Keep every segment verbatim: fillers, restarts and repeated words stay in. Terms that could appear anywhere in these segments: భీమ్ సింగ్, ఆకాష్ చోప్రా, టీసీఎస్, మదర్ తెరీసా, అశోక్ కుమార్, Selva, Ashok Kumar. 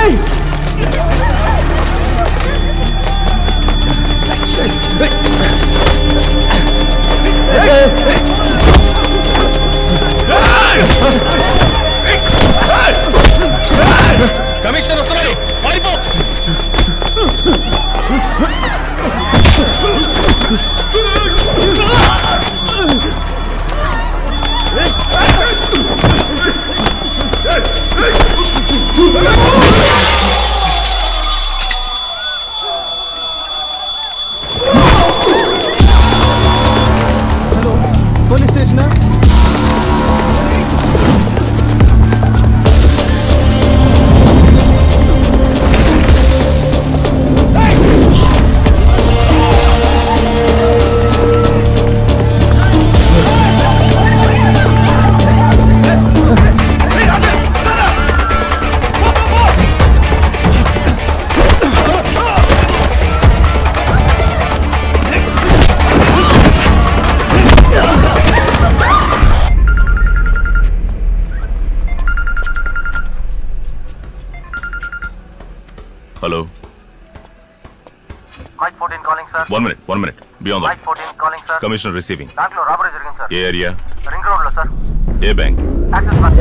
Commissioner उस्तुनाई hello police station है। One minute, one minute. Be on the five fourteen calling, sir. Commissioner receiving. Bank lo robbery jarigindi, sir. Ye area? Ring road lo, sir. Ye bank. Access bank.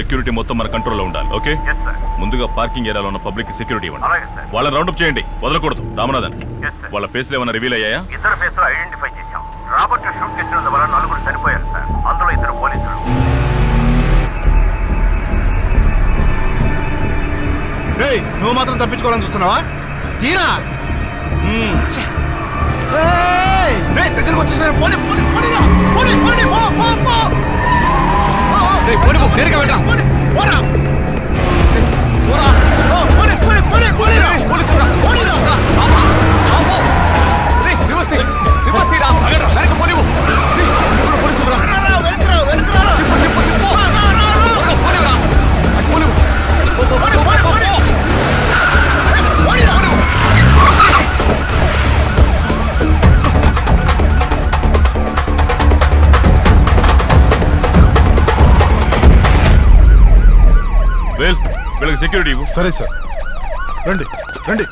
Security మొత్తం మన కంట్రోల్లో ఉండాలి. Okay ముందుగా parking ఏరియాలో ఉన్న public కి security ఇవ్వండి. వాళ్ళని రౌండ్ అప్ చేయండి, వదలకూడదు. రామనాథన్ వాళ్ళ ఫేస్ లో ఏమైనా రివీల్ అయ్యాయా? ఇద్దరు ఫేస్ లో ఐడెంటిఫై చేశాం. రాబర్ట్ షూట్ చేసిన వల్ల నలుగురు చనిపోయారు సార్, అందులో ఇద్దరు పోలీసులు. రేయ్ నువ్వు మాత్రం తప్పించుకోవాలని చూస్తున్నావా? తీరా దగ్గరకు వచ్చేసారు. పోనీ పోనీ పోనీరా పోనీ పోనీ పో పో పో रे बोले वो तेरे का बेटा बोले बोला बोला ओ बोले बोले बोले बोले रे बोले सुन रहा बोले रहा हां हां वो रे रिवर्स दे रिवर्स दे रहा अगर मेरे को बोले वो रे बोले सुन रहा रे रे वेलकम रे वेलकम रे बोले बोले बोले बोले रहा बोले वो बोले बोले बोले बोले रहा वेल वेल सिक्योरिटी को सर सर रंडी रंडी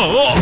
Oh!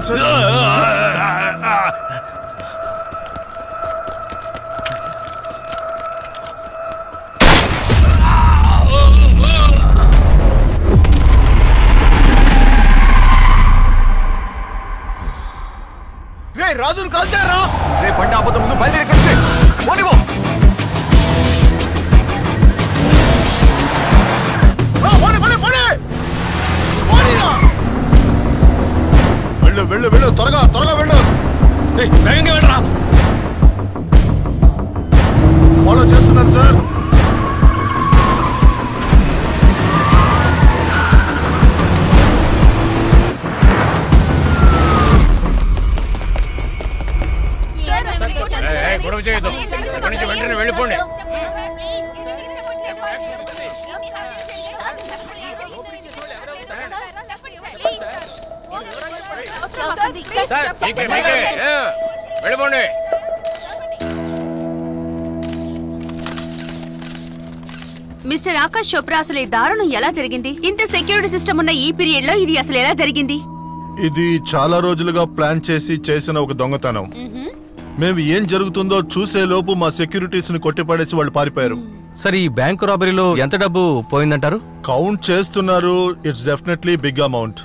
fine, sir. रे राजू कल जा रहा रे बंडा आप तो मुझे बैल देकर से बोली वो వెళ్ళు వెళ్ళు త్వరగా త్వరగా వెళ్ళు ఏయ్ వేగంగా వెళ్ళరా ఫాలో చేస్తున్నాను సార్ ఏయ్ గొడవ చేయొద్దు కొంచెం వెంటనే వెళ్ళిపోండి सर ठीक है ठीक है बैठो बोने मिस्टर आकाश चोप्रा అసలు ఈ దారుణం ఎలా జరిగింది ఇంత సెక్యూరిటీ సిస్టమ్ ఉన్న ఈ పీరియడ్ లో ఇది అసలు ఎలా జరిగింది ఇది చాలా రోజులుగా ప్లాన్ చేసి చేసిన ఒక దొంగతనం మేము ఏం జరుగుతుందో చూసే లోపు మా సెక్యూరిటీస్ ని కొట్టిపడేసి వాళ్ళు పారిపోయారు సర్ ఈ బ్యాంక్ రాబరీలో ఎంత డబ్బు పోయిందంటారు కౌంట్ చేస్తున్నారు ఇట్స్ డెఫినెట్లీ బిగ్ అమౌంట్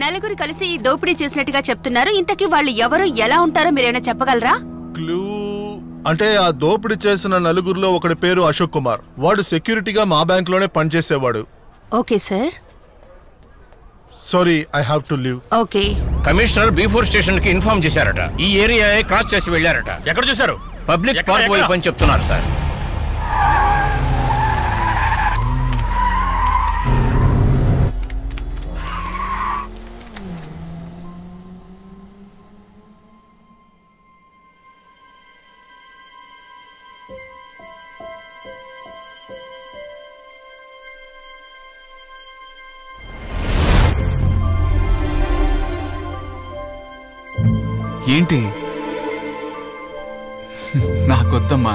నలుగురు కలిసి దోపిడీ చేసినట్టుగా చెప్తున్నారు ఇంతకీ వాళ్ళు ఎవరు ఎలా ఉంటారో మీరేమైనా చెప్పగలరా క్లూ అంటే ఆ దోపిడీ చేసిన నలుగురులో ఒకడి పేరు అశోక్ కుమార్ వాడు సెక్యూరిటీగా మా బ్యాంక్ లోనే పని చేసేవాడు okay sir sorry I have to leave okay commissioner before station కి ఇన్ఫార్మ్ చేశారట ఈ ఏరియాయే క్రాస్ చేసి వెళ్ళారట ఎక్కడ చూశారు పబ్లిక్ పార్క్ వైపు అని చెప్తున్నారు సార్ ఏంటి నా కొత్తమ్మా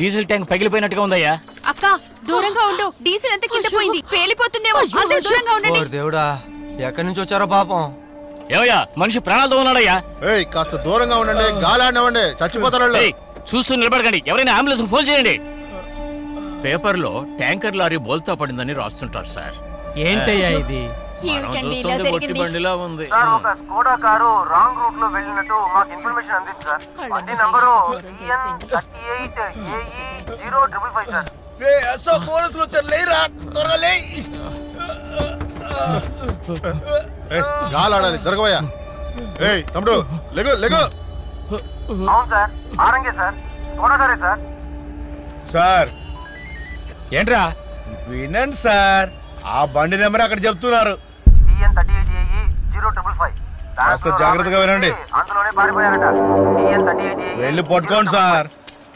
డీజిల్ ట్యాంక్ పగిలిపోయినట్టుగా ఉందయ్యా అక్క దూరంగా ఉండు డీజిల్ అంతా కింద పోయింది పేలిపోతుందేమో అందరూ దూరంగా ఉండండి ఓ దేవుడా ఎక్కడి నుంచి వచ్చారో పాపం ఏవయ్యా మనిషి ప్రాణాలతో ఉన్నాడయ్యా ఏయ్ కాస్త దూరంగా ఉండండి గాలాడనివ్వండి చచ్చిపోతారళ్ళు ఏయ్ చూస్తూ నిలబడకండి ఎవరైనా అంబులెన్స్ కు ఫోన్ చేయండి పేపర్ లో ట్యాంకర్ లారీ బోల్తా పడిందని రాస్తుంటారు సార్ ఏంటయ్యా ఇది గాలాడాలి దొరకబోయా ఏయ్ తమ్ముడు లెగు లెగు సార్ ఏంట్రా వినండి సార్ आ बंडी नंबर अక్కడ చెప్తున్నారు కాస్త జాగ్రత్తగా వినండి అందులోనే పారిపోయారట వెళ్ళి పట్టుకోండి సార్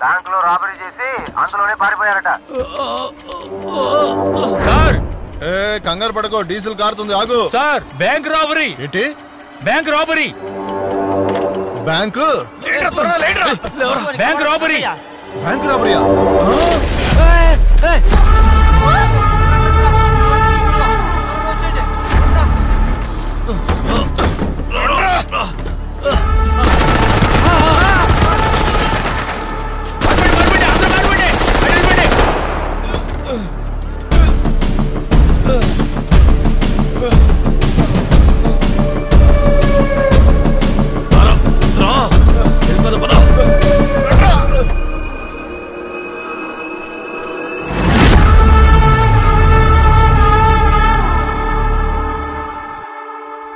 బ్యాంకులో రాబరీ చేసి అందులోనే పారిపోయారట సార్ ఏ కంగారు పడకో డీజిల్ కారుతుంది ఆగు సార్ బ్యాంక్ రాబరీ ఏంటి బ్యాంక్ రాబరీ బ్యాంక్ లేటర్ తోరా లేటర్ బ్యాంక్ రాబరీ బ్యాంక్ రాబరీయా ఏయ్ ఏయ్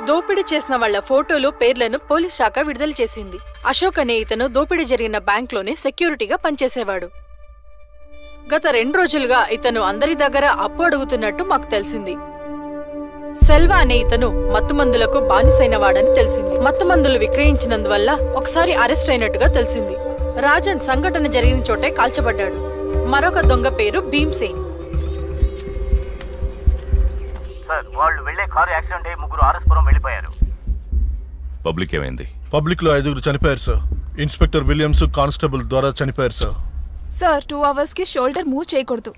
దోపిడీ చేసిన వాళ్ళ ఫోటోలు పేర్లను పోలీస్ శాఖ విడుదల చేసింది. అశోక్ అనే ఇతను దోపిడీ జరిగిన బ్యాంక్లోనే సెక్యూరిటీగా పనిచేసేవాడు. గత రెండు రోజులుగా ఇతను అందరి దగ్గర అప్పు అడుగుతున్నట్టు మాకు తెలిసింది. సెల్వా అనే ఇతను మత్తుమందులకు బానిసైన వాడని తెలిసింది. మత్తుమందులు విక్రయించినందువల్ల ఒకసారి అరెస్ట్ అయినట్టుగా తెలిసింది. రాజన్ సంఘటన జరిగిన చోటే కాల్చబడ్డాడు. మరొక దొంగ పేరు భీమ్ సింగ్. సార్ వాళ్ళు వెళ్ళే కారు యాక్సిడెంట్ అయ్యి ముగ్గురు ఆర్ఎస్పురం వెళ్ళిపోయారు. పబ్లిక్ ఏమైంది? పబ్లిక్ లో ఐదుగురు చనిపోయారు సార్. ఇన్స్పెక్టర్ విలియమ్స్ కానిస్టేబుల్ ద్వారా చనిపోయారు సార్. సార్ టూ అవర్స్ కి షోల్డర్ మూవ్ చేయకూడదు.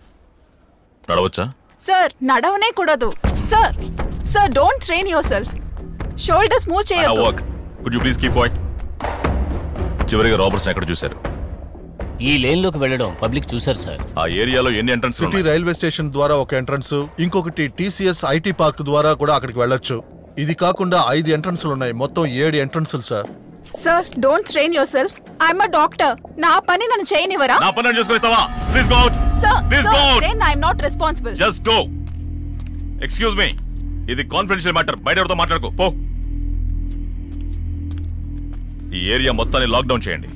నడవచ్చా సార్? నడవనే కూడదు sir. Sir don't train yourself. Shoulders move చేయొద్దు. Could you please keep quiet. చివరిగా రాబర్స్ ఎక్కడ చూశారు? ఈ లేన్ లోకి వెళ్ళడం పబ్లిక్ చూసారు సార్. ఆ ఏరియాలో ఎన్ని ఎంట్రన్స్? సిటీ రైల్వే స్టేషన్ ద్వారా ఒక ఎంట్రన్స్, ఇంకొకటి టీసీఎస్ ఐటీ పార్క్ ద్వారా కూడా అక్కడికి వెళ్ళొచ్చు. ఇది కాకుండా ఐదు ఎంట్రన్స్లు ఉన్నాయి. మొత్తం ఏడు ఎంట్రన్స్లు sir. Sir don't strain yourself. I am a doctor. నా పని నన్ను చేయనివరా? నా పని నేను చూసుకుంటావా? Please go out. Sir please go out. Then I am not responsible. Just go. Excuse me, ఇది కాన్ఫిడెన్షియల్ మ్యాటర్. బయట ఎవరితో మాట్లాడకు. పో. ఈ ఏరియా మొత్తాన్ని లాక్ డౌన్ చేయండి.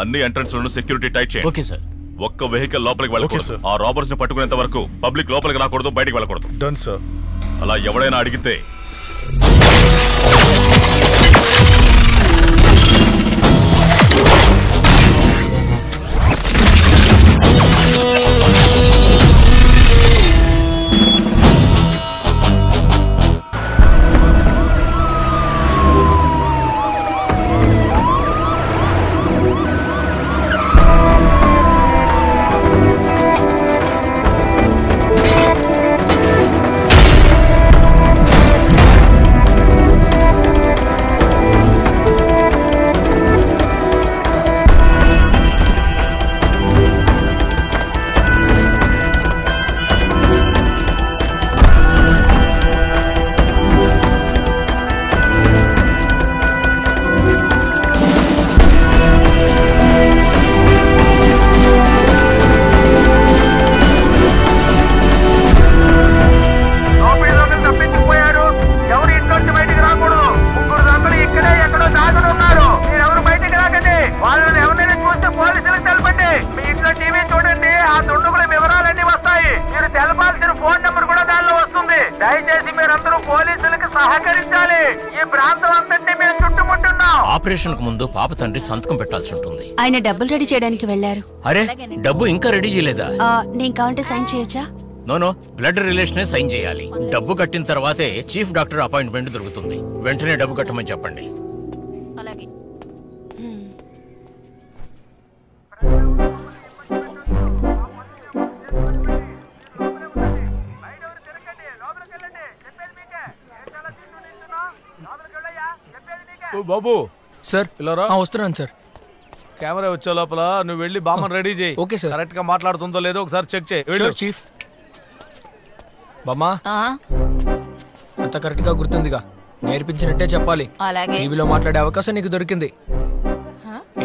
అన్ని ఎంట్రన్స్ లను సెక్యూరిటీ టైట్ చేయండి. Okay sir. ఒక్క వెహికల్ లోపలికి వెళ్ళకూడదు. ఆ రాబర్స్ ని పట్టుకునేంత వరకు పబ్లిక్ లోపలికి రాకూడదు, బయటికి వెళ్ళకూడదు. Done sir. అలా ఎవడైనా అడిగితే పాప తండ్రి సంతకం పెట్టాల్సి ఉంటుంది. ఆయన డబ్బులు రెడీ చేయడానికి వెళ్ళారు. అరే డబ్బు ఇంకా రెడీ చేయలేదా? నేను కావాలంటే సైన్ చేయొచ్చా? No no, blood relation sign చేయాలి. డబ్బు కట్టిన తర్వాతే చీఫ్ డాక్టర్ అపాయింట్మెంట్ దొరుకుతుంది. వెంటనే డబ్బు కట్టమని చెప్పండి. అలాగే. బాబు సార్ ఇలా రా. వస్తున్నాను సార్. కెమెరా వచ్చే లోపల నువ్వు వెళ్ళి బామ్మని రెడీ చేయి. Okay sir. కరెక్ట్ గా మాట్లాడుతుందో లేదో ఒకసారి చెక్ చేయి. చీఫ్ బామ్మా అంత కరెక్ట్ గా గుర్తుందిగా, నేర్పించినట్టే చెప్పాలి. టీవీలో మాట్లాడే అవకాశం నీకు దొరికింది.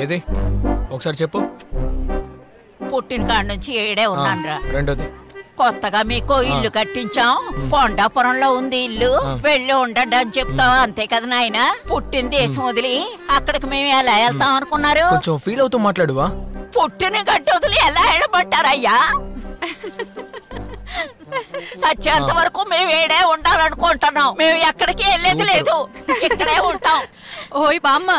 ఏది ఒకసారి చెప్పు. పుట్టిన కాడ నుంచి ఏడే ఉన్నాను రా. రెండోది కొత్తగా మీకు ఇల్లు కట్టించాం, కొండాపురంలో ఉంది ఇల్లు, వెళ్ళి ఉండండి అని చెప్తావా? అంతే కదా నాయన. పుట్టిన దేశం వదిలి అక్కడికి మేము ఎలా వెళ్తాం అనుకున్నారు? కొంచెం ఫీల్ అవుతూ మాట్లాడువా. పుట్టిన గడ్డ వదిలి ఎలా వెళ్ళబట్టారయ్యా? सच्चेंत वरकू मैं वेड़े उंडालनुकुंटुन्नाम मैं एक्कडिकी वेल्लेदी लेदु इक्कडे उंटाम ओय बाम्मा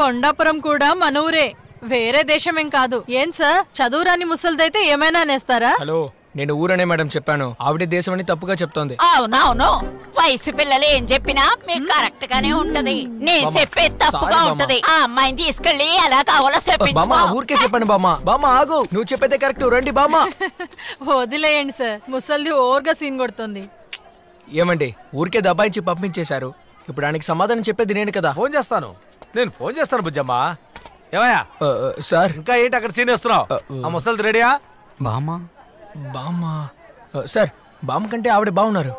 कोंडापुरम कूडा मनूरे वेरे देशमें कादु एं सर चदुरानी मुसलदैते एमैना नेस्तारा हेलो నేను ఊరనే మేడం చెప్పాను ఆవిడ దేశమని తప్పుగా చెప్తోంది అవునా అవును వయసు పిల్లలు ఏం చెప్పినా మీకు కరెక్ట్ గానే ఉంటది నేను చెప్పే తప్పుగా ఉంటది ఆ అమ్మాయిని తీసుకెళ్ళి అలా కావాల చెప్పించు బామ్మ ఊరికే చెప్పండి బామ్మ బామ్మ ఆగు నువ్వు చెప్పేదే కరెక్ట్ రండి బామ్మ వదిలేయండి సార్ ముసల్ది ఓవర్గా సీన్ కొడుతుంది ఏమండి ఊరికే దబాయించి పంపించేశారు ఇప్పుడు దానికి సమాధానం చెప్పేది నేను కదా ఫోన్ చేస్తాను నేను ఫోన్ చేస్తాను బుజ్జమ్మ ఏమయ్యా సార్ ఇంకా ఏంటి అక్కడ సీన్ చేస్తున్నావ్ ఆ ముసల్ది రెడీయా బామ్మ బామా సర్ బామ్ కంటే ఆవిడ బాగున్నారు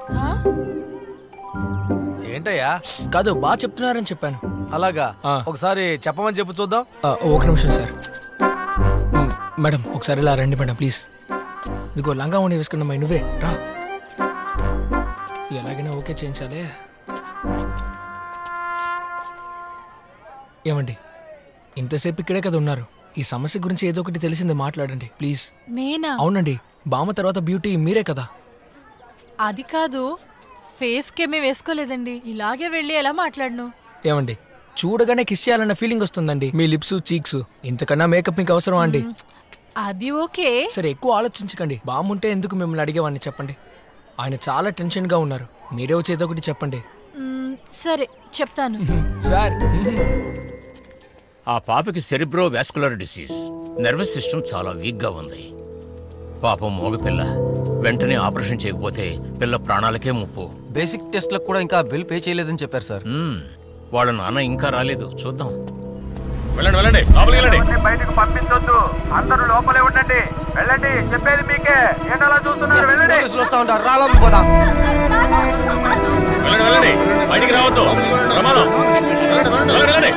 ఏంటయ్యా కాదు బా చెప్తున్నారని చెప్పాను అలాగా ఒకసారి చెప్పమని చెప్పు చూద్దాం ఒక నిమిషం సార్ మేడం ఒకసారి ఇలా రండి మేడం ప్లీజ్ ఇదిగో లంగా ఓని వేసుకున్న మై నువ్వే రా ఎలాగైనా ఓకే చేయించాలి ఏమండి ఇంతసేపు ఇక్కడే కదా ఉన్నారు ఈ సమస్య గురించి ఏదో ఒకటి తెలిసింది మాట్లాడండి ప్లీజ్ నేనా అవునండి బామ్మ తర్వాత బ్యూటీ మీరే కదా అది కాదు ఫేస్ కే మే వేసుకోలేదండి ఇలాగే వెళ్ళి ఎలా మాట్లాడను ఏమండి చూడగానే కిస్ చేయాలన్న ఫీలింగ్ వస్తుందండి మీ లిప్స్ చీక్స్ ఇంతకన్నా మేకప్ మీకు అవసరం అండి అది ఓకే సరే ఎక్కువ ఆలోచించకండి బామ్మ ఉంటే ఎందుకు మిమ్మల్ని అడిగేవాడిని చెప్పండి ఆయన చాలా టెన్షన్ గా ఉన్నారు మీరే వచ్చి ఏదో ఒకటి చెప్పండి సరే చెప్తాను సార్ ఆ పాపకి cerebro vascular disease nervous system చాలా వీక్గా ఉంది పాపం మగపిల్ల వెంటనే ఆపరేషన్ చేయకపోతే పిల్ల ప్రాణాలకే ముప్పు బేసిక్ టెస్ట్లకు కూడా ఇంకా బిల్ పే చేయలేదని చెప్పారు సార్ వాళ్ళ నాన్న ఇంకా రాలేదు చూద్దాం వెళ్ళండి వెళ్ళండి లోపలికి వెళ్ళండి బయటికి పంపించొద్దు అందరూ లోపలే ఉండండి వెళ్ళండి చెప్పేది మీకే ఏంటలా చూస్తున్నారు వెళ్ళండి చూస్తా ఉంటారు రాలం పోదా వెళ్ళండి వెళ్ళండి బయటికి రావద్దు ప్రమాదం వెళ్ళండి వెళ్ళండి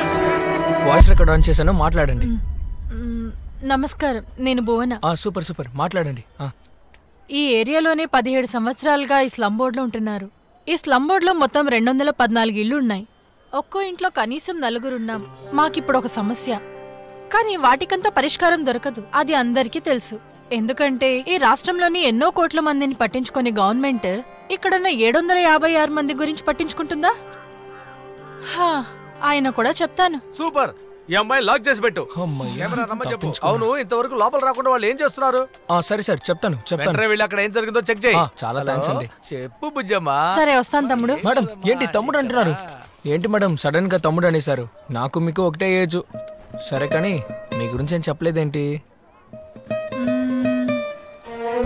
వాయిస్ రికార్డ్ ఆన్ చేశాను మాట్లాడండి నమస్కారం నేను భువన ఆ సూపర్ సూపర్ మాట్లాడండి ఈ ఏరియాలోనే పదిహేడు సంవత్సరాలుగా ఈ స్లమ్ బోర్డ్లో ఉంటున్నారు ఈ స్లమ్ బోర్డ్లో మొత్తం రెండు వందల పద్నాలుగు ఇళ్ళు ఉన్నాయి ఒక్కో ఇంట్లో కనీసం నలుగురు ఉన్నాం మాకిప్పుడు ఒక సమస్య కానీ వాటికంతా పరిష్కారం దొరకదు అది అందరికీ తెలుసు ఎందుకంటే ఈ రాష్ట్రంలోని ఎన్నో కోట్ల మందిని పట్టించుకునే గవర్నమెంట్ ఇక్కడున్న ఏడు వందల యాభై ఆరు మంది గురించి పట్టించుకుంటుందా హా ఆయన కూడా చెప్తాను సూపర్ ఈ అమ్మాయి లాక్ చేసి పెట్టు కెమెరా రమ్మ చెప్పు అవును ఇంతవరకు లోపల రాకుండా వాళ్ళు ఏం చేస్తున్నారు ఆ సరే సరే చెప్తాను చెప్తాను వెంటనే వెళ్ళి అక్కడ ఏం జరిగిందో చెక్ చేయి చాలా థాంక్స్ అండి చెప్పు బుజ్జమ్మ సరే వస్తాను తమ్ముడు మేడం ఏంటి తమ్ముడు అంటున్నారు ఏంటి మేడం సడన్ గా తమ్ముడు అనేసారు నాకు మీకు ఒకటే ఏజ్ సరే కానీ మీ గురించి ఏం చెప్పలేదేంటి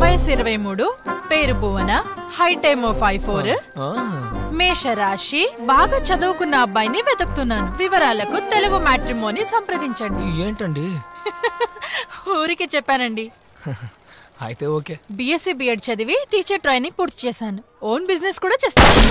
వయసు ఇరవై మూడు పేరు భువన హైట్ ఏమో ఫైవ్ ఫోర్ మేషరాశి బాగా చదువుకున్న అబ్బాయిని వెతుకుతున్నాను వివరాలకు తెలుగు మ్యాట్రిమోని సంప్రదించండి ఏంటండి ఊరికి చెప్పానండి అయితే ఓకే బిఎస్సీ బిఎడ్ చదివి టీచర్ ట్రైనింగ్ పూర్తి చేశాను ఓన్ బిజినెస్ కూడా చేస్తాను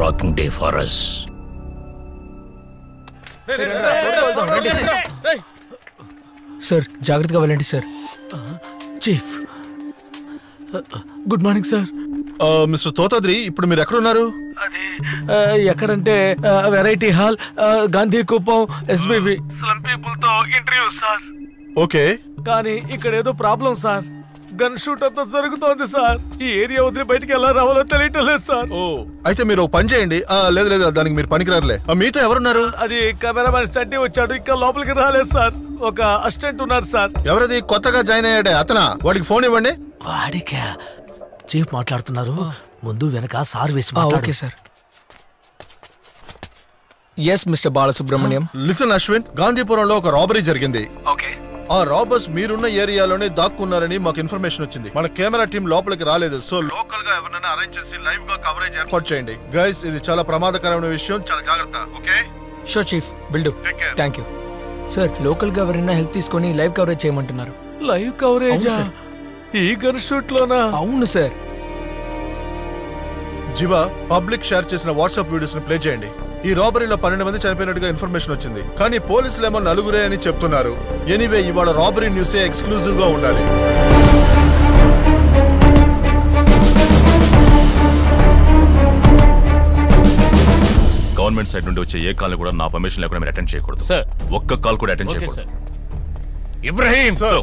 Rocking day for us. Sir, జాగ్రత్తగా వెళ్ళండి sir. Chief. Good morning sir. Mister Thothadri ఇప్పుడు మీరు ఎక్కడ ఉన్నారు? అది ఎక్కడంటే variety hall Gandhi Kuppam SBV. Slum people తో ఇంటర్వ్యూ sir. ఓకే కానీ ఇక్కడ ఏదో ప్రాబ్లం సార్ గన్ షూట్ అంతా జరుగుతోంది సార్ ఈ ఏరియా ఉద్రి బయటికి ఎలా రావాలో తెలియట్లేదు సార్ ఓ అయితే మీరు పని చేయండి ఆ లేదు లేదు దానికి మీరు పనికిరారులే మీతో ఎవరు ఉన్నారు అది కెమెరామెన్ సట్టి వచ్చాడు ఇంకా లోపలికి రాలేదు సార్ ఒక అసిస్టెంట్ ఉన్నారు సార్ ఎవరది కొత్తగా జాయిన్ అయ్యాడే అతనా వాడికి ఫోన్ ఇవ్వండి వాడికి చీఫ్ మాట్లాడుతున్నారు ముందు వెనక సార్ వేసి మాట్లాడు okay sir yes mr Balasubramaniam listen ashwin గాంధీపురంలో ఒక రాబరీ జరిగింది ఓకే ఆ రాబర్స్ మీరున్న ఏరియాలోనే దాక్కున్నారని మాకు ఇన్ఫర్మేషన్ వచ్చింది మన కెమెరా టీం లోపలికి రాలేదు సో లోకల్ గా ఎవరన్నా అరేంజ్ చేసి లైవ్ గా కవరేజ్ ఏర్పాటు చేయండి గైస్ ఇది చాలా ప్రమాదకరమైన విషయం చాలా జాగ్రత్త okay sure chief build up thank you sir local గా ఎవరన్నా హెల్ప్ తీసుకొని లైవ్ కవరేజ్ చేయమంటున్నారు లైవ్ కవరేజ్ ఈ గన్ షూట్ లోనా అవును సార్ జీవా పబ్లిక్ షేర్ చేసిన వాట్సాప్ వీడియోస్ ని ప్లే చేయండి ఈ రాబరీలో పన్నెండు మంది చనిపోయినట్టుగా ఇన్ఫర్మేషన్ వచ్చింది కానీ పోలీసులేమో నలుగురే అని చెప్తున్నారు ఎనీవే ఇవాళ రాబరీ న్యూసే ఎక్స్క్లూజివ్ గా ఉండాలి గవర్నమెంట్ సైడ్ నుండి వచ్చే ఏ కాల్ కూడా నా పర్మిషన్ లేకుండా మీరు అటెండ్ చేయకూడదు సార్ ఒక్క కాల్ కూడా అటెండ్ చేయకూడదు ఇబ్రహీం సార్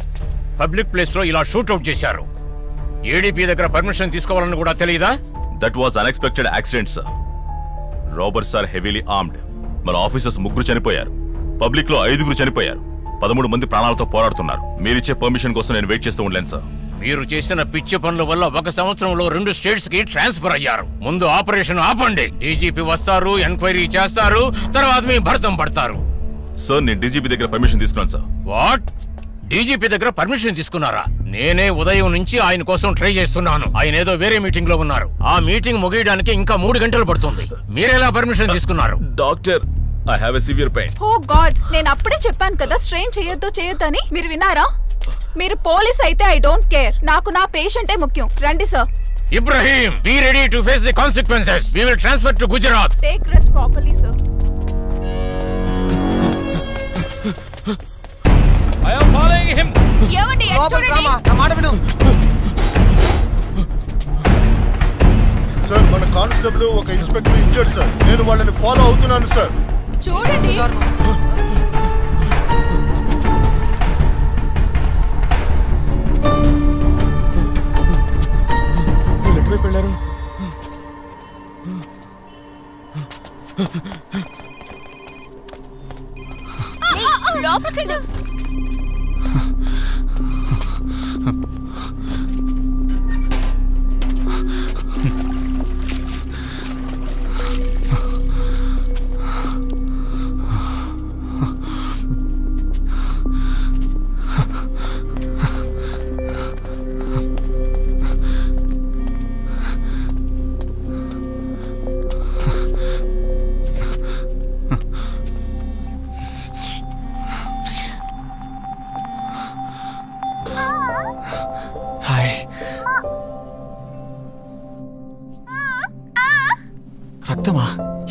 పబ్లిక్ ప్లేస్ లో ఇలా షూట్ అవుట్ చేశారు ఏడీపీ దగ్గర పర్మిషన్ తీసుకోవాలని కూడా తెలియదా that was unexpected accident sir robbers are heavily armed మన ఆఫీసర్స్ ముగ్గురు చనిపోయారు పబ్లిక్ లో ఐదుగురు చనిపోయారు పదమూడు మంది ప్రాణాలతో పోరాడుతున్నారు మీరిచ్చే పర్మిషన్ కోసం నేను వెయిట్ చేస్తూ ఉండలేను సార్ మీరు చేసిన పిచ్చి పనుల వల్ల ఒక సంవత్సరంలో రెండు స్టేట్స్ కి ట్రాన్స్ఫర్ అయ్యారు ముందు ఆపరేషన్ ఆపండి డీజీపీ వస్తారు ఎంక్వైరీ చేస్తారు తర్వాత మీ భర్తం పడతారు సార్ నేను డీజీపీ దగ్గర పర్మిషన్ తీసుకున్నాను సార్ వాట్ డీజీపీ దగ్గర పర్మిషన్ తీసుకున్నారా నేనే ఉదయం నుంచి ఆయన కోసం ట్రై చేస్తున్నాను ఆయన ఏదో వేరే మీటింగ్ లో ఉన్నారు ఆ మీటింగ్ ముగియడానికి ఇంకా మూడు గంటలు పడుతుంది మీరేలా పర్మిషన్ తీసుకున్నారు doctor I have a severe pain oh God నేను అప్పుడే చెప్పాను కదా స్ట్రెయిన్ చేయొద్దు చేయొద్దని మీరు వినారా మీరు పోలీస్ అయితే ఐ డోంట్ కేర్ నాకు నా పేషెంటే ముఖ్యం రండి sir Ibrahim be ready to face the consequences we will transfer to Gujarat take rest properly sir I am following him. ఏవండి ఎక్స్ట్రాడి రామ నా మాట విను సార్ మన కానిస్టేబుల్ ఒక ఇన్స్పెక్టర్ ఇంజర్డ్ సార్ నేను వాళ్ళని ఫాలో అవుతున్నాను సార్ చూడండి ఎక్కడికి వెళ్ళారు లోపలికి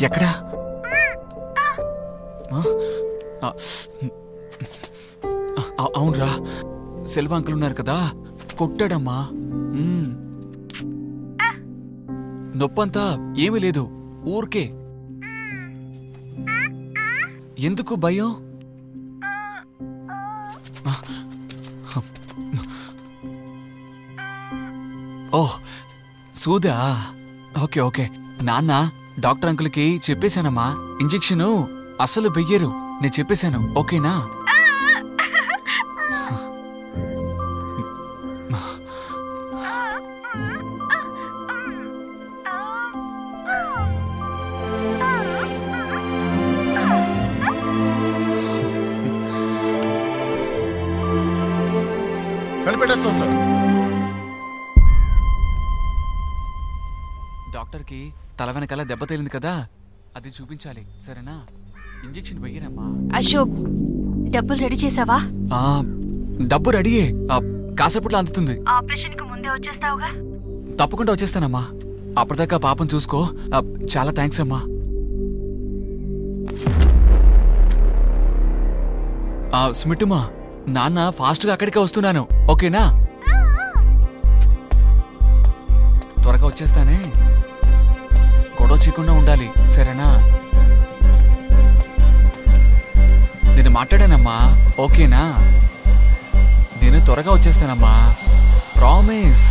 ఎక్కడా అవునరా సెల్వా అంకుల్ ఉన్నారు కదా కొట్టాడమ్మా నొప్పంతా ఏమీ లేదు ఊరికే ఎందుకు భయం ఓహ్ సూదా ఓకే ఓకే నాన్న డాక్టర్ అంకుల్ కి చెప్పేశానమ్మా ఇంజెక్షన్ అసలు వెయ్యరు నేను చెప్పేశాను ఓకేనా కనిపెట్టేస్తాం సార్ డాక్టర్ కి తల వెనకాల దెబ్బ తేలింది కదా అది చూపించాలి సరేనా ఇంజెక్షన్ వెయ్యరమ్మా అశోక్ డబ్బులు రెడీ చేసావా డబ్బు రెడీయే కాసేపట్లో అందుతుంది తప్పకుండా వచ్చేస్తానమ్మా అప్పటిదాకా పాపం చూసుకో చాలా థ్యాంక్స్ అమ్మా స్మిటుమా నాన్న ఫాస్ట్గా అక్కడికే వస్తున్నాను ఓకేనా త్వరగా వచ్చేస్తానే గొడవ చేయకుండా ఉండాలి సరేనా నేను మాట్లాడానమ్మా ఓకేనా నేను త్వరగా వచ్చేస్తానమ్మా promise.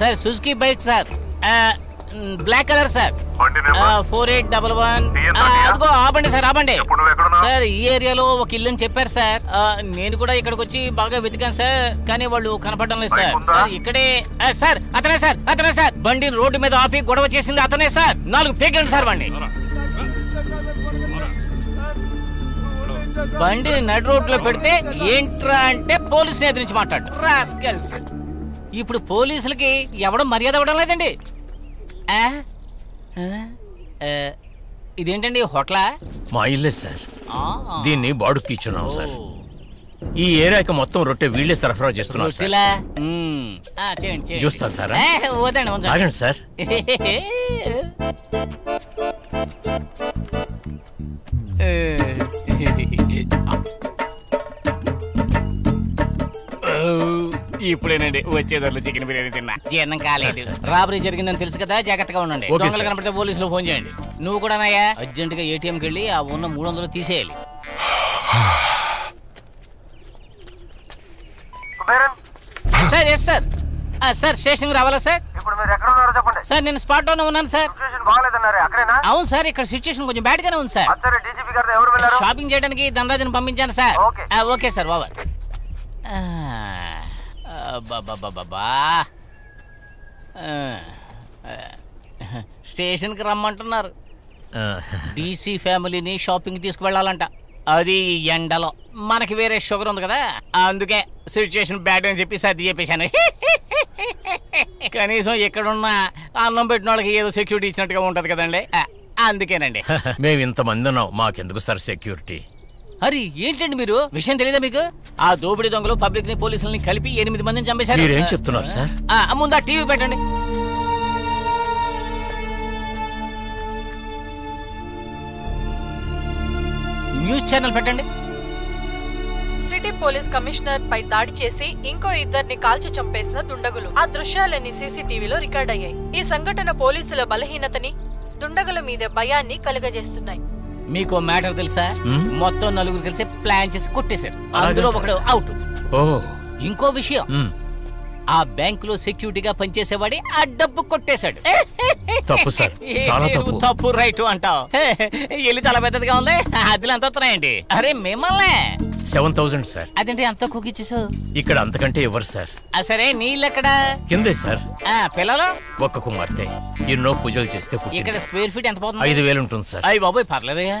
Sir Suzuki bike sir black colour sir four eight double one. अदो आबंडी सर आबंडी सर ये एरिया ఒక ఇల్లు అని చెప్పారు సార్. నేను కూడా ఇక్కడికి వచ్చి బాగా వెతికాను సార్ కానీ వాళ్ళు కనపడడం లేదు సార్. సార్ ఇక్కడే సార్ అతనే సార్ అతనే సార్ బండిని రోడ్డు మీద ఆపి గొడవ చేసింది అతనే సార్. నాలుగు పేకండి సార్ బండి బండి నడు రోడ్లో పెడితే ఏంట్రా అంటే పోలీస్ ఎదురించి మాట్లాడు రాస్కల్స్. ఇప్పుడు పోలీసులకి ఎవడం మర్యాద ఇవ్వడం లేదండి. ఇదేంటండి హోటలా? మా ఇల్లే సార్, దీన్ని బాడుక్కి ఇచ్చున్నాం సార్. ఈ ఏరియాకి మొత్తం రొట్టె వీళ్ళే సరఫరా చేస్తున్నారు సార్. ఇప్పుడేనండి వచ్చేదారులు చికెన్ బిర్యానీ తిన్నా జీర్ణం కాలేదు. రాబరీ జరిగిందని తెలుసు కదా, జాగ్రత్తగా ఉండండి. దొంగలు కనపడితే పోలీసులు ఫోన్ చేయండి. నువ్వు కూడా నాయా అర్జెంట్ గా ఏటీఎంకి వెళ్ళి ఆ ఉన్న మూడు వందలు తీసేయాలి. సార్ ఎస్ సార్ సార్ స్టేషన్కి రావాలా సార్? సార్ నేను స్పాట్ లోనే ఉన్నాను సార్. అవును సార్ ఇక్కడ సిచ్యువేషన్ కొంచెం బ్యాడ్ గానే ఉంది సార్. షాపింగ్ చేయడానికి ధనరాజుని పంపించాను సార్. ఓకే సార్ బాబా స్టేషన్కి రమ్మంటున్నారు. డీసీ ఫ్యామిలీని షాపింగ్కి తీసుకువెళ్ళాలంట. అది ఎండలో మనకి వేరే షుగర్ ఉంది కదా, అందుకే సిచ్యువేషన్ బ్యాడ్ అని చెప్పి సర్ది చెప్పేశాను. కనీసం ఎక్కడున్నా అన్నం పెట్టిన వాళ్ళకి ఏదో సెక్యూరిటీ ఇచ్చినట్టుగా ఉంటుంది కదండి, అందుకేనండి. మేము ఇంతమంది ఉన్నాం, మాకెందుకు సార్ సెక్యూరిటీ? అరే ఏంటండి మీరు విషయం తెలియదా మీకు? ఆ దోపిడీ దొంగలు పబ్లిక్ ని పోలీసుల్ని కలిపి ఎనిమిది మందిని చంపేశారు. మీరేం చెప్తున్నారు సార్? ముందా టీవీ పెట్టండి. న్యూస్ ఛానల్ పెట్టండి. సిటీ పోలీస్ కమిషనర్ పై దాడి చేసి ఇంకో ఇద్దరిని కాల్చి చంపేసిన దుండగులు, ఆ దృశ్యాలన్నీ సీసీటీవీలో రికార్డ్ అయ్యాయి. ఈ సంఘటన పోలీసుల బలహీనతని, దుండగుల మీద భయాన్ని కలుగజేస్తున్నాయి. మీకు మ్యాటర్ తెలుసా? మొత్తం నలుగురు కలిసి ప్లాన్ చేసి కొట్టేశారు. అందులో ఒకడు అవుట్. ఇంకో విషయం, ఆ బ్యాంక్ లో సెక్యూరిటీగా పనిచేసేవాడి ఆ డబ్బు కొట్టేశాడు. తప్పు రైట్ అంటావు. ఇల్లు చాలా పెద్దదిగా ఉంది, అదిలో ఎంత వస్తున్నాయండి? అరే మిమ్మల్నే సెవెన్ థౌసండ్ సార్. అదేంటి అంత కుకిచ్చేసావు? ఇక్కడ అంతకంటే ఎవరు సార్? సరే నీళ్ళెక్కడా? కిందే సార్. పిల్లలు? ఒక్క కుమార్తె, ఎన్నో పూజలు చేస్తే. ఇక్కడ స్క్వేర్ ఫీట్ ఎంత పోతుంది? ఐదు వేలు ఉంటుంది సార్. అయ్యి బాబోయ్ పర్లేదయ్యా.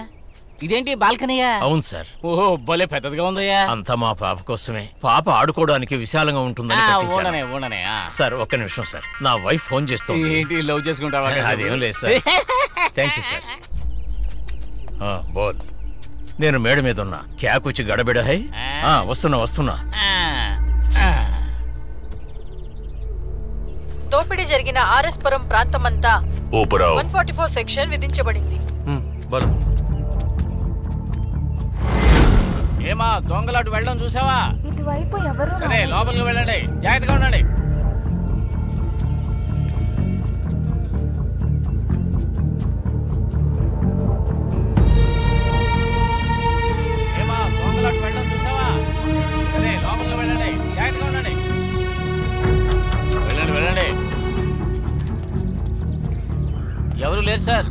ఇదేంటి బాల్కనీయా? అవును సార్. ఓహో భలే పెద్దదిగా ఉందయ్యా. అంతా మా పాప కోసమే. పాప ఆడుకోవడానికి విశాలంగా ఉంటుందని కట్టించాను సార్. ఒక్క నిమిషం సార్, నా వైఫ్ ఫోన్ చేస్తుంది. ఏంటి లవ్ చేసుకుంటావా? అదేం లేదు సార్. Thank you sir. బోల్, నేను మేడ మీద ఉన్నా. క్యాకొచ్చి గడబిడ హై. వస్తున్నా వస్తున్నా. దోపిడీ జరిగిన ఆర్ఎస్పురం ప్రాంతమంతా వన్ ఫార్టీ ఫోర్ సెక్షన్ విధించబడింది. ఏమా దొంగలు అటు వెళ్ళడం చూసావా? ఇటువైపు ఎవరు? సరే లోపలికి వెళ్ళండి, జాగ్రత్తగా ఉండండి. ఏమా దొంగలు అటు వెళ్ళడం చూసావా? సరే లోపలికి వెళ్ళండి, జాగ్రత్తగా ఉండండి. వెళ్ళండి వెళ్ళండి. ఎవరు లేరు సార్.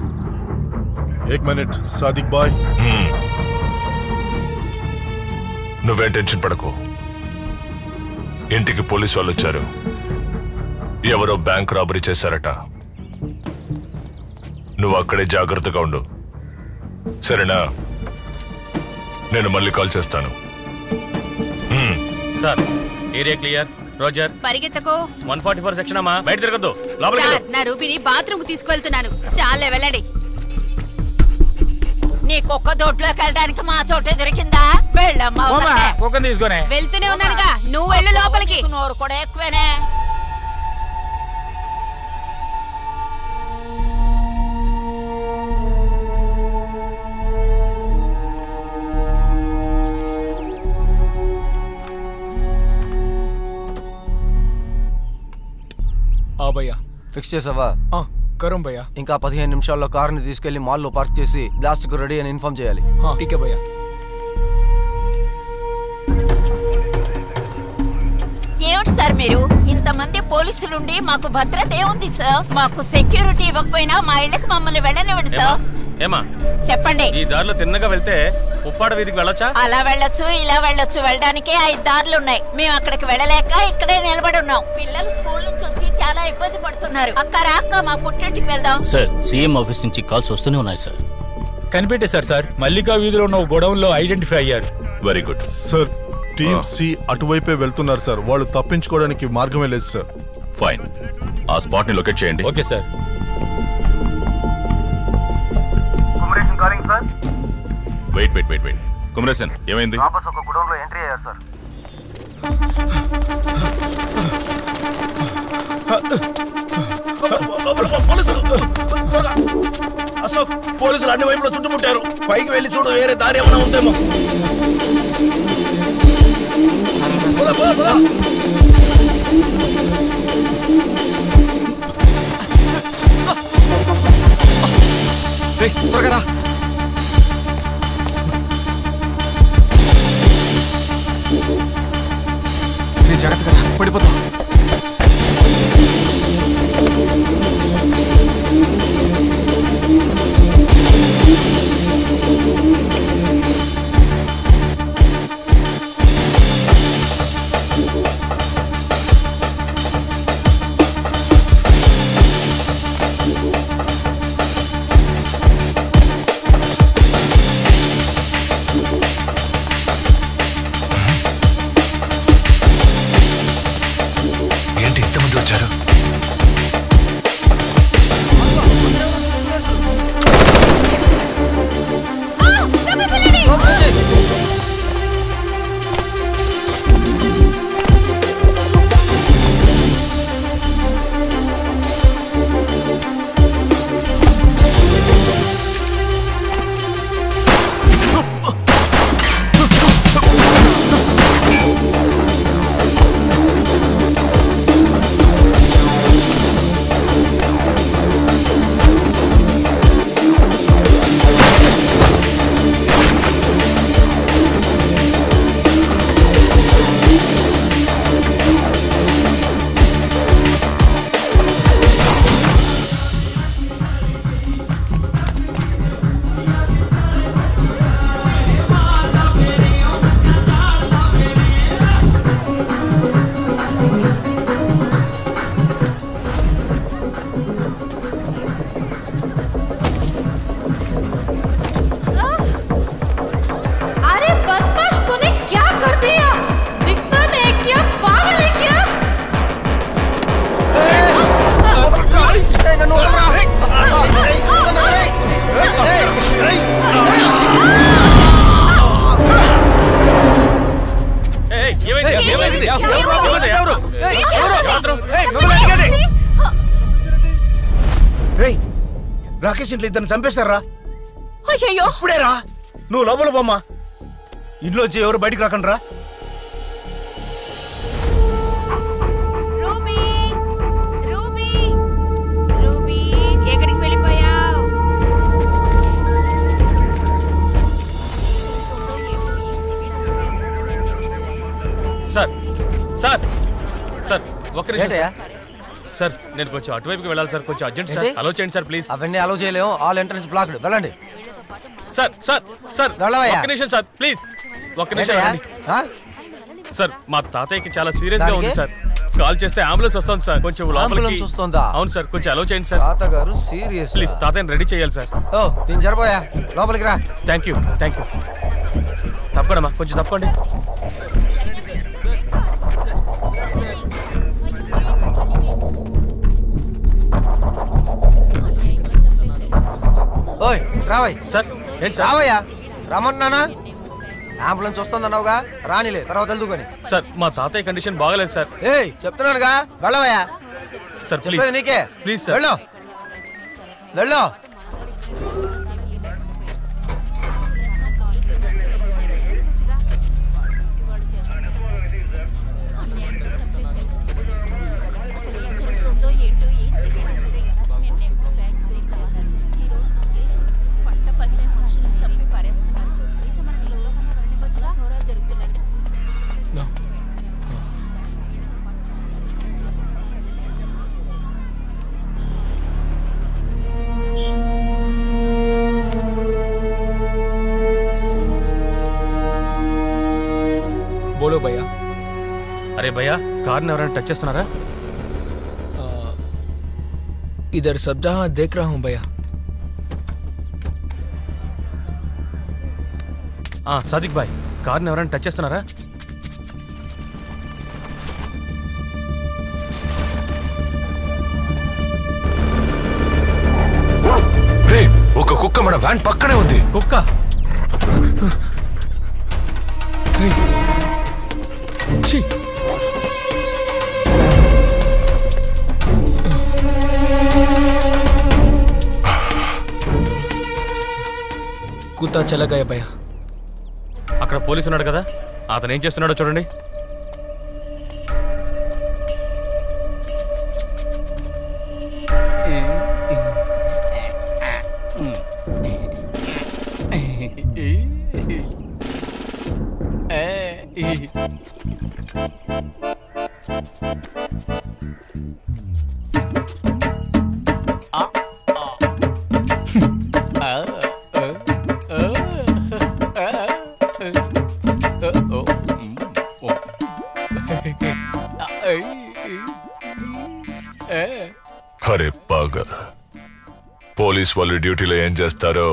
एक मिनट सादिक भाई, నువ్వే టెన్షన్ పడకు. ఇంటికి పోలీసు వాళ్ళు వచ్చారు. ఎవరో బ్యాంక్ రాబరీ చేశారట. నువ్వు అక్కడే జాగ్రత్తగా ఉండు, సరేనా? నేను మళ్ళీ కాల్ చేస్తాను. Sir area clear. రోజర్ పరిగెత్తకో. వన్ ఫార్టీ ఫోర్ సెక్షన్ అమ్మా, బయట తిరగద్దు. నా రూపీని బాత్రూమ్ కు తీసుకువెళ్తున్నాను, చాలా వెళ్ళండి. నీకొక్క దొడ్లోకి వెళ్ళడానికి మా చోటే దొరికిందా? వెళ్ళమ్మా, తీసుకునే వెళ్తూనే ఉన్నానుగా, నువ్వు వెళ్ళు లోపలికి. నోరు కూడా ఎక్కువనే. ఆ భయ్యా ఫిక్స్ చేసావా? కరం భయ్యా. ఇంకా పదిహేను నిమిషాల్లో కారుని తీసుకెళ్లి మాల్లో పార్క్ చేసి బ్లాస్ట్ కు రెడీ అని ఇన్ఫార్మ్ చేయాలి. టీకే భయ్యా. ఏమిటి సార్ మీరు ఇంతమంది పోలీసులుండి మాకు భద్రత ఏముంది సార్? మాకు సెక్యూరిటీ ఇవ్వకపోయినా మా ఇళ్ళకి మమ్మల్ని వెళ్ళనివ్వండి సార్. ఏమా చెప్పండి, ఈ దారిలో తిన్నగా వెళ్తే ఉప్పాడ వీధికి వెళ్ళొచ్చా? అలా వెళ్ళొచ్చు, ఇలా వెళ్ళొచ్చు. వెళ్ళడానికి ఐదు దారులు ఉన్నాయి. మేము అక్కడికి వెళ్ళలేక ఇక్కడే నిలబడి ఉన్నాం. పిల్లలు స్కూల్ నుంచి వచ్చి చాలా ఇబ్బంది పడుతున్నారు. అక్క రాక మా పుట్టింటికి వెళ్దాం. సార్ సీఎం ఆఫీస్ నుంచి కాల్స్ వస్తూనే ఉన్నాయి సార్. కనిపెట్టేశారు సార్, మల్లికా వీధిలో ఉన్న గొడవల్లో ఐడెంటిఫై అయ్యారు. Very good sir. Team C అటువైపే వెళ్తున్నారు సార్. వాళ్ళు తప్పించుకోవడానికి మార్గమే లేదు సార్. ఫైన్, ఆ స్పాట్ ని లొకేట్ చేయండి. Okay sir. Wait wait wait wait. Kumaresan ఏమైంది? వాపస్ ఒక గుడౌన్ లో ఎంట్రీ అయ్యారు సార్. పోలీసులు అశోక్, పోలీసులు అన్ని వైపులో చుట్టుముట్టారు. పైకి వెళ్ళి చూడు, వేరే దారి ఏమైనా ఉందేమో. త్వరగా జాగ్రత్తగా పడిపోతా. స్టేషన్ లో ఇద్దరు చంపేశారా? అయ్యయ్యో ఇప్పుడేరా నువ్వు లోపల పోమ్మా, ఇంట్లో వచ్చి ఎవరు బయటికి రాకండి రా. సార్ సార్ సార్ ఒక్క నిమిషం సార్, నేను కొంచెం అటువైపుకి వెళ్ళాలి సార్, కొంచెం అర్జెంట్ సార్, అలో చేయండి సార్ ప్లీజ్. అవన్నీ అలో చేయలేము, ఆల్ ఎంట్రన్స్ బ్లాక్డ్, వెళ్ళండి సార్. సార్ సార్ ఒక్క నిమిషం సార్ ప్లీజ్, ఒక్క నిమిషం సార్, మా తాతయ్యకి చాలా సీరియస్ గా ఉంది సార్, కాల్ చేస్తే అంబులెన్స్ వస్తుంది సార్, కొంచెం లోపలికి. అవును సార్ కొంచెం అలో చేయండి సార్, తాతగారు సీరియస్ ప్లీజ్, తాతయ్యని రెడీ చేయాలి సార్. ఓ నేను జరపోయా లోపలికి రా. థ్యాంక్ యూ థ్యాంక్ యూ తప్పకుండా కొంచెం తప్పండి. ఓయ్ రావయ్ సార్, ఏంటి సార్ రావయ్యా రమ్మన్నానా, అంబులెన్స్ వస్తుందన్నావుగా రానిలే తర్వాత వెళ్దుకొని. సార్ మా తాతయ్య కండిషన్ బాగలేదు సార్. ఏయ్ చెప్తున్నానుగా వెళ్ళవయ్యా సార్, ప్లీజ్ నీకే ప్లీజ్ సార్ వెళ్ళు వెళ్ళు. बोलो भैया। अरे भैया कार ने और टच सुना रहा, इधर सब जहां देख रहा हूं भैया. हाँ सादिक भाई कार ने और टच सुना रहा. ఒక కుక్క మన వ్యాన్ పక్కనే ఉంది. కుక్క కుత్తా చలగాయ భయ్య. అక్కడ పోలీసు ఉన్నాడు కదా, అతను ఏం చేస్తున్నాడో చూడండి. అరే పాగల్, పోలీస్ వాళ్ళు డ్యూటీలో ఏం చేస్తారో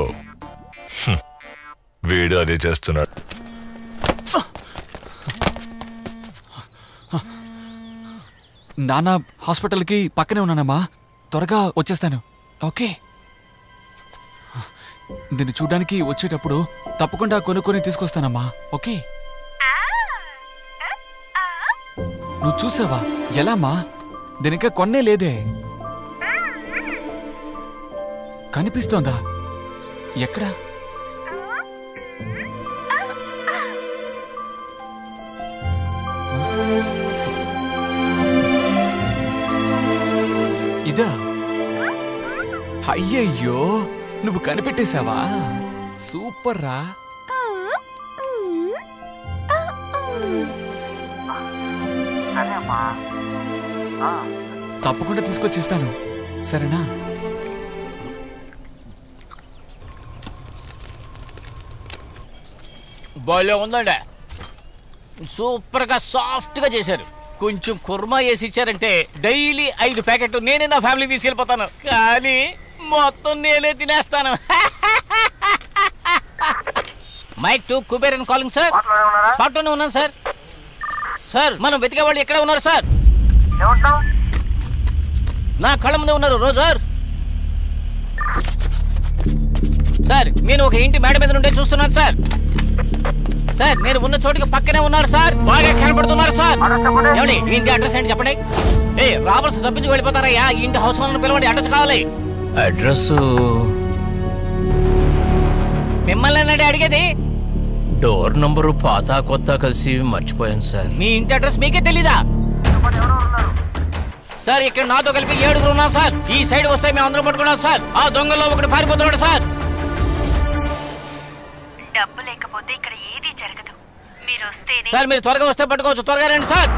వీడు అదే చేస్తున్నాడు. నాన్న హాస్పిటల్కి పక్కనే ఉన్నానమ్మా, త్వరగా వచ్చేస్తాను ఓకే. నిన్ను చూడ్డానికి వచ్చేటప్పుడు తప్పకుండా కొనుక్కొని తీసుకొస్తానమ్మా ఓకే. నువ్వు చూసావా ఎలామ్మా, దీనిక కొన్నే లేదే కనిపిస్తోందా ఎక్కడా? ఇదా అయ్యయ్యో నువ్వు కనిపెట్టేశావా, సూపర్ రా. తప్పకుండా తీసుకొచ్చిస్తాను సరేనా. బాలే ఉందండి, సూపర్గా సాఫ్ట్గా చేశారు. కొంచెం కుర్మా వేసి ఇచ్చారంటే డైలీ ఐదు ప్యాకెట్ నేనే నా ఫ్యామిలీ తీసుకెళ్ళిపోతాను, కానీ మొత్తం నేనే తినేస్తాను. Mic two Kuberan calling sir, స్పాట్లోనే ఉన్నాను సార్. సార్ మనం వెతికే వాళ్ళు ఎక్కడ ఉన్నారు సార్? నా కళ్ళ ముందే ఉన్నారు రోజు సార్. సార్ నేను ఒక ఇంటి మేడ మీద నుండే చూస్తున్నాను సార్. సార్ నేను ఉన్న చోటుకి పక్కనే ఉన్నారు సార్, బాగా కనబడుతున్నారు సార్. ఏమండి ఇంటి అడ్రస్ ఏంటి చెప్పండి. ఏ రాబర్స్ తప్పించి వెళ్ళిపోతారయ్యా, ఇంటి హౌస్ ఓనర్ పిలవండి, అడ్రస్ కావాలి. అడ్రస్ మిమ్మల్ని అడిగేది డోర్ నంబరు పాత కొత్త కలిసి మర్చిపోయాను సార్. మీ ఇంటి అడ్రస్ మీకే తెలీదా సార్? ఇక్కడ నాతో కలిపి ఏడుగురు ఉన్నారు సార్. ఈ సైడ్ వస్తే మేము అందరం పట్టుకున్నాం సార్. ఆ దొంగల్లో ఒకటి పారిపోతున్నాడు సార్. డబ్బు లేకపోతే ఇక్కడ ఏది జరగదు. మీరు వస్తేనే సార్, మీరు త్వరగా వస్తే పట్టుకోవచ్చు. త్వరగా రండి సార్.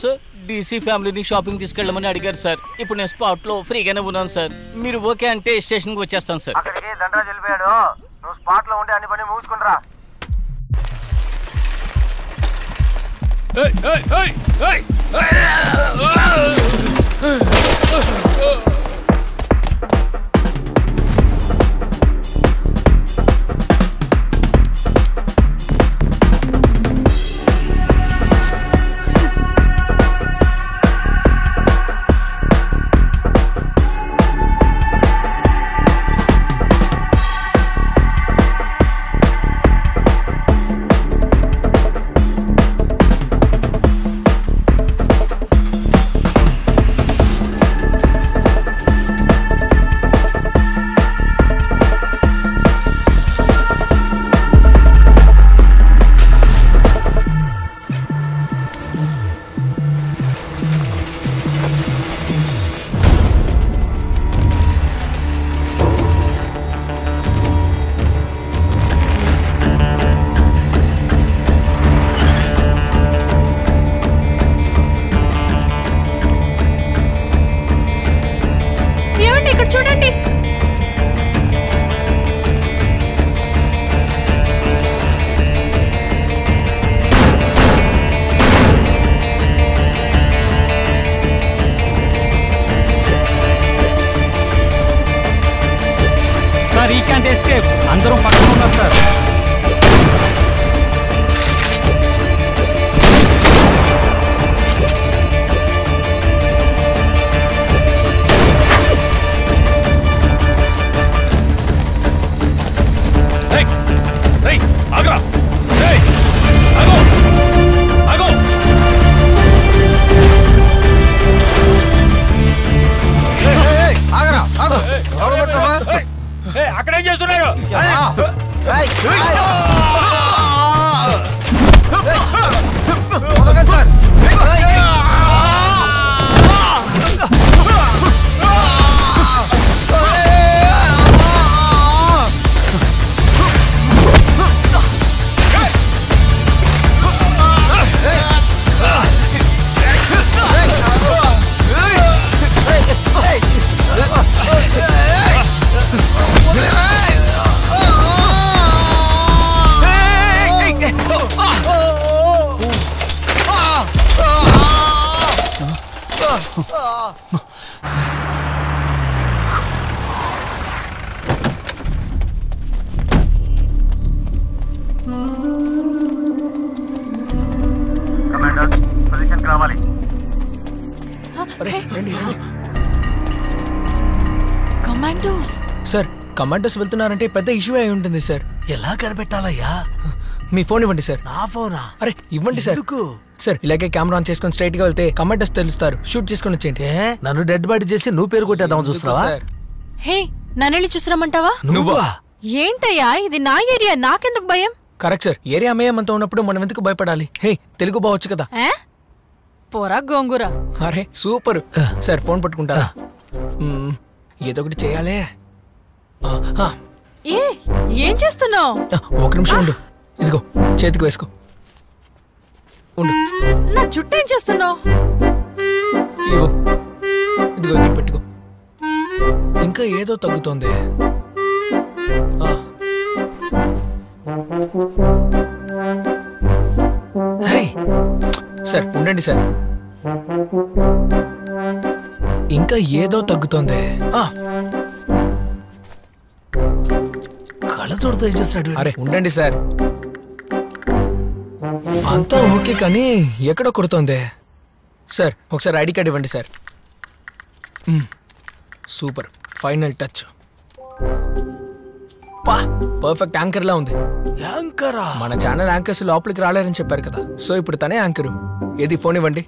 సార్, డీసీ ఫ్యామిలీని షాపింగ్ తీసుకెళ్ళమని అడిగారు సార్. ఇప్పుడు నేను స్పాట్ లో ఫ్రీగానే ఉన్నాను సార్. మీరు ఓకే అంటే స్టేషన్ కి వచ్చేస్తాను సార్. కమాండోస్ వెళ్తున్నారంటే పెద్ద ఇష్యూ అయి ఉంటుంది సార్. ఎలా కనిపెట్టాలయ్యా? మీ ఫోన్ ఇవ్వండి సార్. నా ఫోనా? అరే ఇవ్వండి సార్. సార్ ఇలాగే కెమెరా ఆన్ చేసుకొని స్ట్రైట్ గా వెళ్తే కమాండోస్ తెలుస్తారు. షూట్ చేసుకొని వచ్చేయండి. నన్ను డెడ్ బాడీ చేసి నువ్వు పేరు కొట్టేద్దామని చూస్తున్నావా? హే, నన్ను చూస్తామంటావా? నువ్వా? ఏంటయ్యా ఇది నా ఏరియా, నాకెందుకు భయం? కరెక్ట్ సార్, ఏరియా అమ్మేయమంతా ఉన్నప్పుడు మనం ఎందుకు భయపడాలి? హే తెలుగు బావచ్చు కదా. పోరా గోంగూర. అరే సూపర్ సార్, ఫోన్ పట్టుకుంటారా? ఏదో ఒకటి చేయాలే. ఇంకా ఏదో తగ్గుతోంది సార్ ఉండండి సార్ ఇంకా ఏదో తగ్గుతోంది కళ్ళ చూడతో ఇచ్చేస్తాడు అరే ఉండండి సార్ అంతా ఓకే కానీ ఎక్కడ కొడుతోంది సార్ ఒకసారి ఐడి కార్డ్ ఇవ్వండి సార్ సూపర్ ఫైనల్ టచ్ పా పర్ఫెక్ట్ యాంకర్ లా ఉంది యాంకరా మన ఛానల్ యాంకర్స్ లోపలికి రాలేరని చెప్పారు కదా సో ఇప్పుడు తనే యాంకరు ఏది ఫోన్ ఇవ్వండి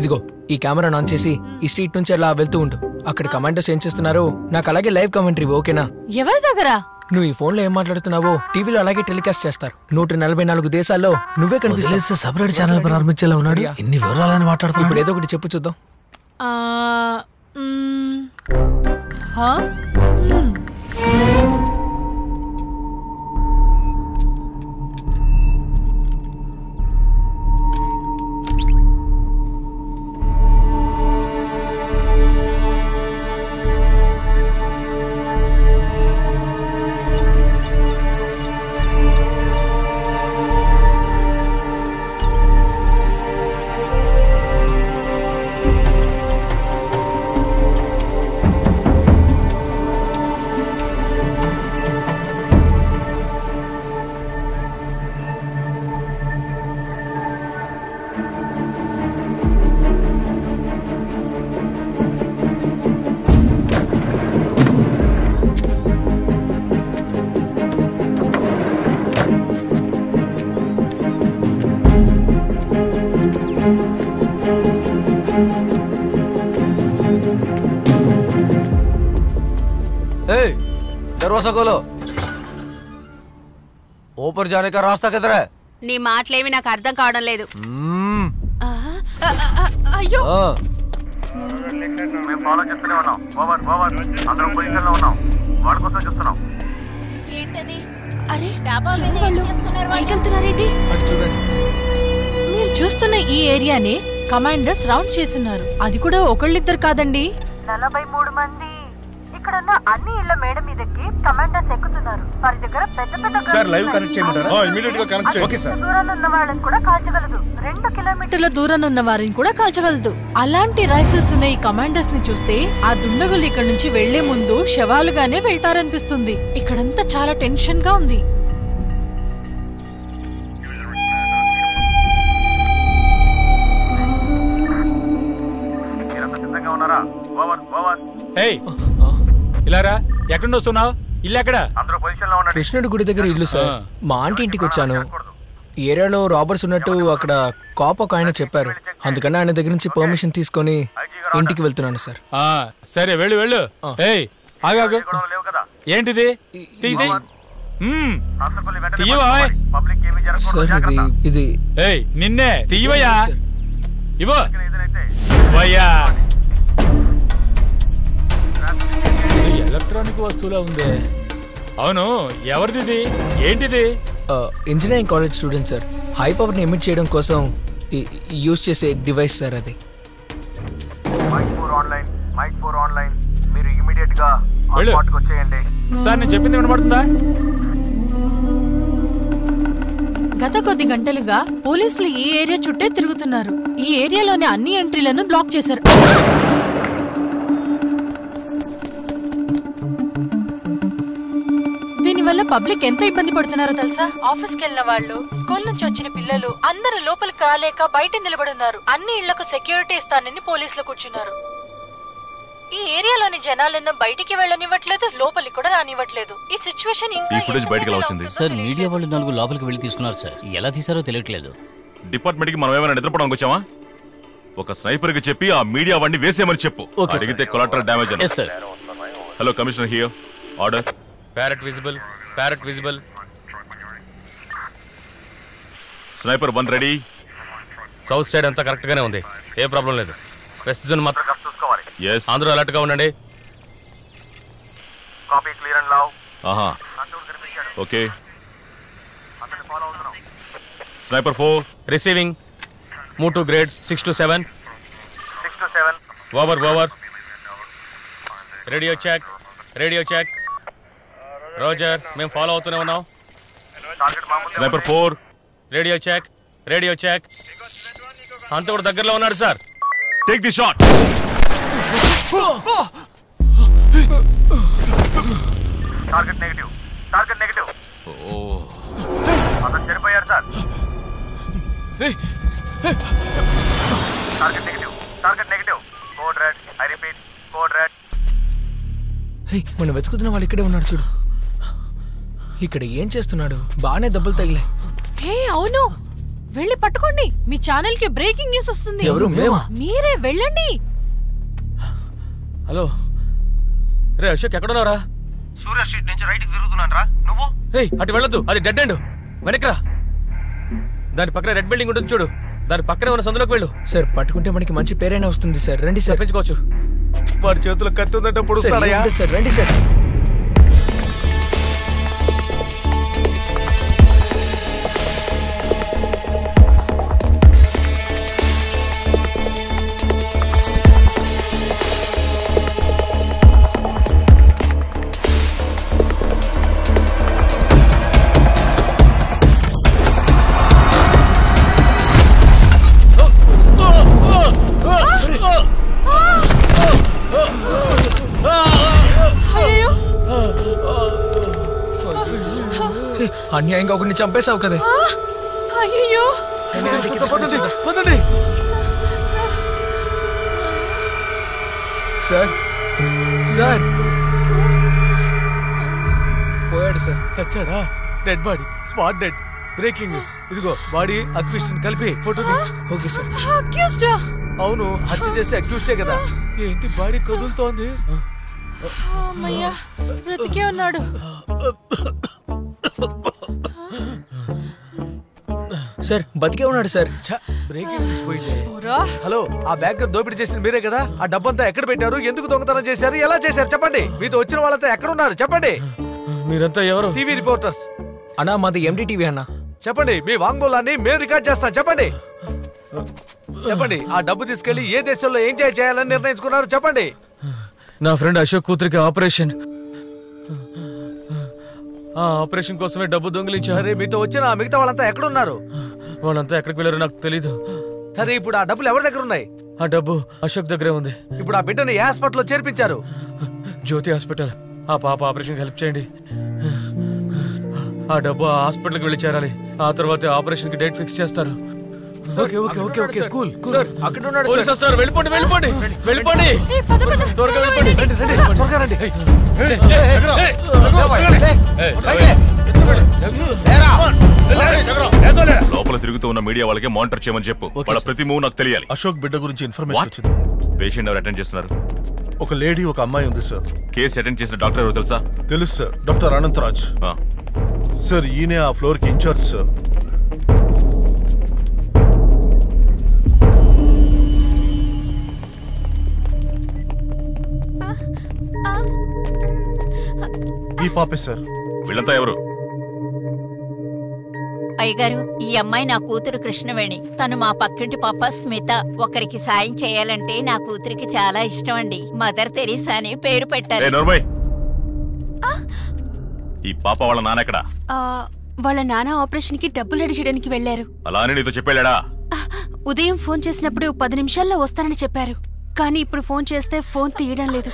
ఇదిగో ఈ కెమెరాను ఆన్ చేసి ఈ స్ట్రీట్ నుంచి అలా వెళ్తూ ఉండు అక్కడ కమాండోస్ ఏం చేస్తున్నారో నాకు అలాగే లైవ్ కామెంటరీ ఓకేనా ఎవరి దగ్గర నువ్వు ఈ ఫోన్లో ఏం మాట్లాడుతున్నావో టీవీలో అలాగే టెలికాస్ట్ చేస్తారు నూట నలభై నాలుగు దేశాల్లో నువ్వే కనిపిస్తా సపరేట్ ఛానల్ ప్రారంభించేలా ఉన్నాడు ఎన్ని వివరాలని మాట్లాడుతున్నావు ఇప్పుడు ఏదో ఒకటి చెప్పు చూద్దాం ऊपर जाने का रास्ता किधर है नी माटलेमी నాకు అర్థం కావడం లేదు అయ్యో నేను ఫాలో చేస్తూనే ఉన్నా ఓవర్ ఓవర్ అందరం పొజిషన్ లో ఉన్నాం వాడి కోసం చూస్తున్నాం ఏంటది అరే డాబా మీద ఏం చేస్తున్నారు వాళ్ళు వెళ్తున్నారేంటి అటు చూడండి మీరు చూస్తున్న ఈ ఏరియానే కమాండర్స్ రౌండ్ చేస్తున్నారు అది కూడా ఒకళ్ళిద్దరు కాదండి నలభై మూడు మంది ఇక్కడన్న అన్ని ఇళ్ళ మేడ మీదకి కమాండర్స్ ఎక్కుతున్నారు వారి దగ్గర పెద్ద పెద్ద సార్ లైవ్ కనెక్ట్ చేయమంటారా ఆ ఇమిడియట్ గా కనెక్ట్ చేయండి ఓకే సార్ దూరంలో ఉన్న వాళ్ళని కూడా కాల్చగలదు రెండు కిలోమీటర్ల దూరంలో ఉన్న వారిని కూడా కాల్చగలదు అలాంటి రైఫిల్స్ ఉన్న ఈ కమాండర్స్ ని చూస్తే ఆ దుండగులు ఇక్కడ నుంచి వెళ్లే ముందు శవాలుగానే వెళ్తారనిపిస్తుంది ఇక్కడంతా చాలా టెన్షన్ గా ఉంది మీరంతా ఉన్నారా ఓవర్ ఓవర్ ఏయ్ ఇలారా ఎక్కడ వస్తున్నావు ఇల్లు ఎక్కడ కృష్ణుడి గుడి దగ్గర ఇల్లు సార్ మా ఆంటీ ఇంటికి వచ్చాను ఏరియాలో రాబర్స్ ఉన్నట్టు అక్కడ కాప్ ఒక ఆయన చెప్పారు అందుకని ఆయన దగ్గర నుంచి పర్మిషన్ తీసుకొని ఇంటికి వెళ్తున్నాను సార్ సరే వెళ్ళు వెళ్ళు ఏంటిది ఇది నిన్నే తీయవయ్యా ఇవ్వయ్యా ఎలక్ట్రానిక్ వస్తువులా ఉందే అవును ఎవరిది ఏంటిది engineering college student sir high power ని ఎమిట్ చేయడం కోసం యూస్ చేసే డివైస్ సార్ అది mike four online mike four online మీరు ఇమిడియట్ గా స్పాట్ కు వచ్చేయండి సార్ నేను చెప్పింది వినబడుతుందా గత కొద్ది గంటలుగా పోలీసులు ఈ ఏరియా చుట్టే తిరుగుతున్నారు ఈ ఏరియాలోని అన్ని ఎంట్రీలను బ్లాక్ చేశారు వల్ల పబ్లిక్ ఎంత ఇబ్బంది పడుతున్నారో తెలుసా ఆఫీస్కి వెళ్ళిన వాళ్ళు స్కూల్ నుంచి వచ్చిన పిల్లలు అందరూ లోపలికి రాలేక బయట నిలబడున్నారు అన్ని ఇళ్లకు సెక్యూరిటీ ఇస్తానని పోలీసులు కూర్చున్నారు ఈ ఏరియాలోని జనాలను బయటికి వెళ్ళనివ్వట్లేదు లోపలికి కూడా రానివ్వట్లేదు ఈ సిచువేషన్ ఇంకా ఈ ఫుటేజ్ బయటికి ఎలా వచ్చింది సార్ మీడియా వాళ్ళు నాలుగు లోపలికి వెళ్ళి తీసుకున్నారు సార్ ఎలా తీసారో తెలియట్లేదు డిపార్ట్మెంట్ కి మనం ఏమైనా నిద్రపోవడానికి వచ్చామా ఒక స్నైపర్ కి చెప్పి ఆ మీడియా వాడిని వేసేయమని చెప్పు అడిగితే కొలాటరల్ డ్యామేజ్ అన్న sir hello commissioner here order parrot visible parrot visible sniper one ready south side anta correct gane undi e problem ledhu west zone matram gap chusukovali yes andru alert ga undandi copy clear and loud okay sniper four receiving move to grade six two seven over over radio check radio check roger मैं follow అవుతూనే ఉన్నాం sniper four radio check radio check అంతోడు దగ్గరలో ఉన్నాడు sir take the shot target negative target negative ఓ అతను చనిపోయారు sir ఏయ్ target negative target negative code red I repeat code red ఏయ్ మన వెతుకుతున్న వాళ్ళు ఇక్కడే ఉన్నారు చూడు ఇక్కడ ఏం చేస్తున్నాడు బానే దెబ్బలు తగిలే హే అవును వెళ్ళి పట్టుకోండి మీ ఛానల్ కి బ్రేకింగ్ న్యూస్ వస్తుంది ఎవరు మేమా మీరే వెళ్ళండి హలో రే అశోక్ ఎక్కడ ఉన్నావురా సూర్య స్ట్రీట్ నుంచి రైట్ కి తిరుగుతున్నానురా నువ్వు రే అటు వెళ్ళొద్దు అది డెడ్ ఎండ్ వెనకరా దాని పక్కన రెడ్ బిల్డింగ్ ఉంటుంది చూడు దాని పక్కనే ఉన్న సందులోకి వెళ్ళు సార్ పట్టుకుంటే మనకి మంచి పేరేనా వస్తుంది సార్ రండి సార్ పెంచుకోవచ్చు వాడి చేతుల్లో కత్తి ఉందంటే పొడుస్తాడయ్యా సార్ రండి సార్ अन्यायंगा ఒకని చంపేసావు కదా అయ్యో పదండి పదండి సార్ సార్ పోయాడు సార్ చచ్చాడా dead body spot dead breaking news ఇదిగో బాడీ అక్యూస్టన్ కలిపి ఫోటో ది ఓకే సార్ అక్యూస్టా అవును హత్య చేసి అక్యూస్టే కదా ఏంటి బాడీ కదులుతోంది అమ్మయ్య బ్రతికే ఉన్నాడు సార్ బతికే ఉన్నాడు సార్ బ్రేకింగ్ న్యూస్ పోయింది హలో ఆ బ్యాకప్ దోపిడీ చేసిన మీరే కదా ఆ డబ్బంతా ఎక్కడ పెట్టారు ఎందుకు దొంగతనం చేశారు ఎలా చేశారు చెప్పండి మీతో వచ్చిన వాళ్ళంతా ఎక్కడ ఉన్నారు చెప్పండి మీరంతా ఎవరు టీవీ రిపోర్టర్స్ అన్నా మాది ఎండి టీవీ అన్నా చెప్పండి మీ వాంగ్మూలాన్ని మేము రికార్డ్ చేస్తాం చెప్పండి చెప్పండి ఆ డబ్బు తీసుకెళ్లి ఏ దేశంలో ఎంజాయ్ చేయాలని నిర్ణయించుకున్నారు చెప్పండి నా ఫ్రెండ్ అశోక్ కూతురికి ఆపరేషన్ ఆ ఆపరేషన్ కోసమే డబ్బు దొంగిలించారే మీతో వచ్చిన ఆ మిగతా వాళ్ళంతా ఎక్కడ ఉన్నారు వాళ్ళంతా ఎక్కడికి వెళ్ళారో నాకు తెలీదు సరే ఇప్పుడు ఆ డబ్బులు ఎవరి దగ్గర ఉన్నాయి ఆ డబ్బు అశోక్ దగ్గరే ఉంది ఇప్పుడు ఆ బిడ్డని ఏ హాస్పిటల్లో చేర్పించారు జ్యోతి హాస్పిటల్ ఆ పాప ఆపరేషన్కి హెల్ప్ చేయండి ఆ డబ్బు ఆ హాస్పిటల్కి వెళ్ళి చేరాలి ఆ తర్వాత ఆపరేషన్కి డేట్ ఫిక్స్ చేస్తారు okay okay okay okay cool sir అక్కడ ఉన్నాడు సార్ పోలీస్ సార్ వెళ్ళిపోండి వెళ్ళిపోండి వెళ్ళిపోండి ఏయ్ పద పద త్వరగా వెళ్ళిపోండి రండి రండి త్వరగా రండి ఏయ్ దగ్గర దగ్గర బాయ్ ఏయ్ బైక్ ఎత్తుకోండి లేరా లేరా దగ్గర ఏదోలే లోపల తిరుగుతూ ఉన్న మీడియా వాళ్ళకి మానిటర్ చేయమని చెప్పు వాళ్ళ ప్రతి మూవ్ నాకు తెలియాలి అశోక్ బిడ్డ గురించి ఇన్ఫర్మేషన్ వచ్చింది పేషెంట్ ఎవరు అటెండ్ చేస్తున్నారు ఒక లేడీ ఒక అమ్మాయి ఉంది సార్ కేస్ అటెండ్ చేసిన డాక్టర్ ఎవరు తెలుసా తెలుసు సార్ డాక్టర్ అనంతరాజ్ ఆ సార్ ఈనే ఆ ఫ్లోర్ కి ఇన్ఛార్జ్ సార్ ఈ పాపే సార్ వీళ్ళంతా ఎవరు అయ్యగారు ఈ అమ్మాయి నా కూతురు కృష్ణవేణి తను మా పక్కింటి పాప స్మిత ఒకరికి సాయం చేయాలంటే నా కూతురికి చాలా ఇష్టం అండి మదర్ తెరీసా అని పేరు పెట్టారు ఈ పాప వాళ్ళ నాన్న ఎక్కడ వాళ్ళ నాన్న ఆపరేషన్ కి డబ్బులు రెడీ చేయడానికి వెళ్లారు అలానే నీతో చెప్పాడా ఉదయం ఫోన్ చేసినప్పుడు పది నిమిషాల్లో వస్తానని చెప్పారు కానీ ఇప్పుడు ఫోన్ చేస్తే ఫోన్ తీయడం లేదు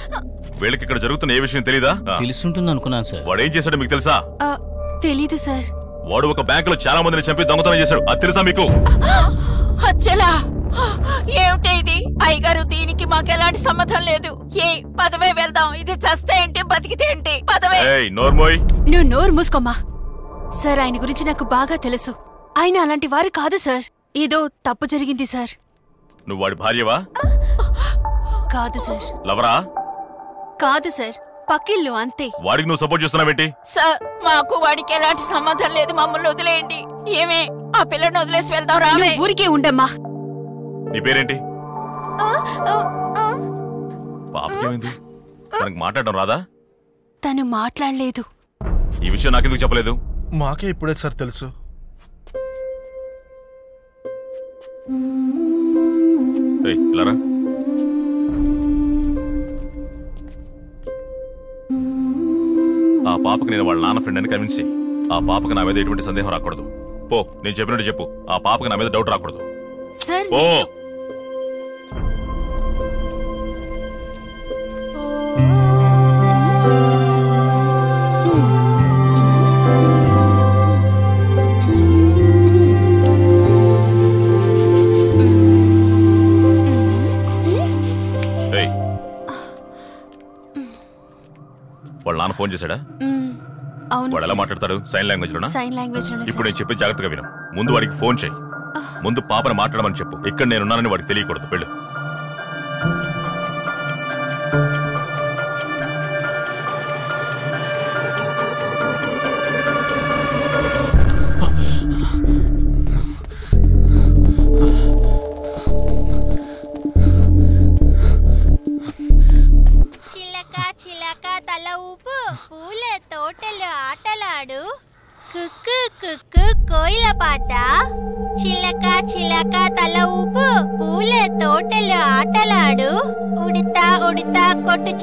వీళ్ళకి ఇక్కడ జరుగుతున్న ఏ విషయం తెలీదా తెలుసుంటుంది అనుకున్నాను సార్ వాడు ఏం చేశాడో మీకు తెలుసా తెలీదు సార్ వాడు ఒక బ్యాంక్ లో చాలా మందిని చంపి దొంగతనం చేశాడు అది తెలుసా మీకు అచ్చలా ఏమిటి ఇది అయ్యగారు దీనికి మాకు ఎలాంటి సంబంధం లేదు ఏ పదవే వెళ్దాం ఇది చస్తే ఏంటి బతికితే ఏంటి పదవే ఏయ్ నోర్మోయ్ నువ్వు నోరు మూసుకోమ్మా సార్ ఆయన గురించి నాకు బాగా తెలుసు ఆయన అలాంటి వారు కాదు సార్ ఏదో తప్పు జరిగింది సార్ నువ్వు వాడి భార్యవా కాదు సార్ లవరా కాదు సార్ పక్కిల్లు అంతే వాడికి నువ్వు సపోర్ట్ చేస్తున్నావేంటి సార్ మాకు వాడికి ఎలాంటి సంబంధం లేదు మమ్మల్ని వదిలేయండి ఏమే ఆ పిల్లని వదిలేసి వెళ్దాం రావే ఊరికే ఉండమ్మా నీ పేరేంటి పాపకేమైంది మనకి మాట్లాడడం రాదా తను మాట్లాడలేదు ఈ విషయం నాకెందుకు చెప్పలేదు? మాకే ఇప్పుడే సార్ తెలుసు. ఏయ్ లారా, ఆ పాపకు నేను వాళ్ళ నాన్న ఫ్రెండ్ అని కన్విన్స్ చేయి. ఆ పాపకు నా మీద ఎటువంటి సందేహం రాకూడదు. పో, నేను చెప్పినట్టు చెప్పు. ఆ పాపకు నా మీద డౌట్ రాకూడదు. ఓ వాళ్ళ నాన్న ఫోన్ చేశాడా? వాడు ఎలా మాట్లాడతాడు? సైన్ లాంగ్వేజ్ లోనా? ఇప్పుడు నేను చెప్పి జాగ్రత్తగా విను. ముందు వాడికి ఫోన్ చేయి. ముందు పాపను మాట్లాడమని చెప్పు. ఇక్కడ నేనున్నానని వాడికి తెలియకూడదు. వెళ్ళు.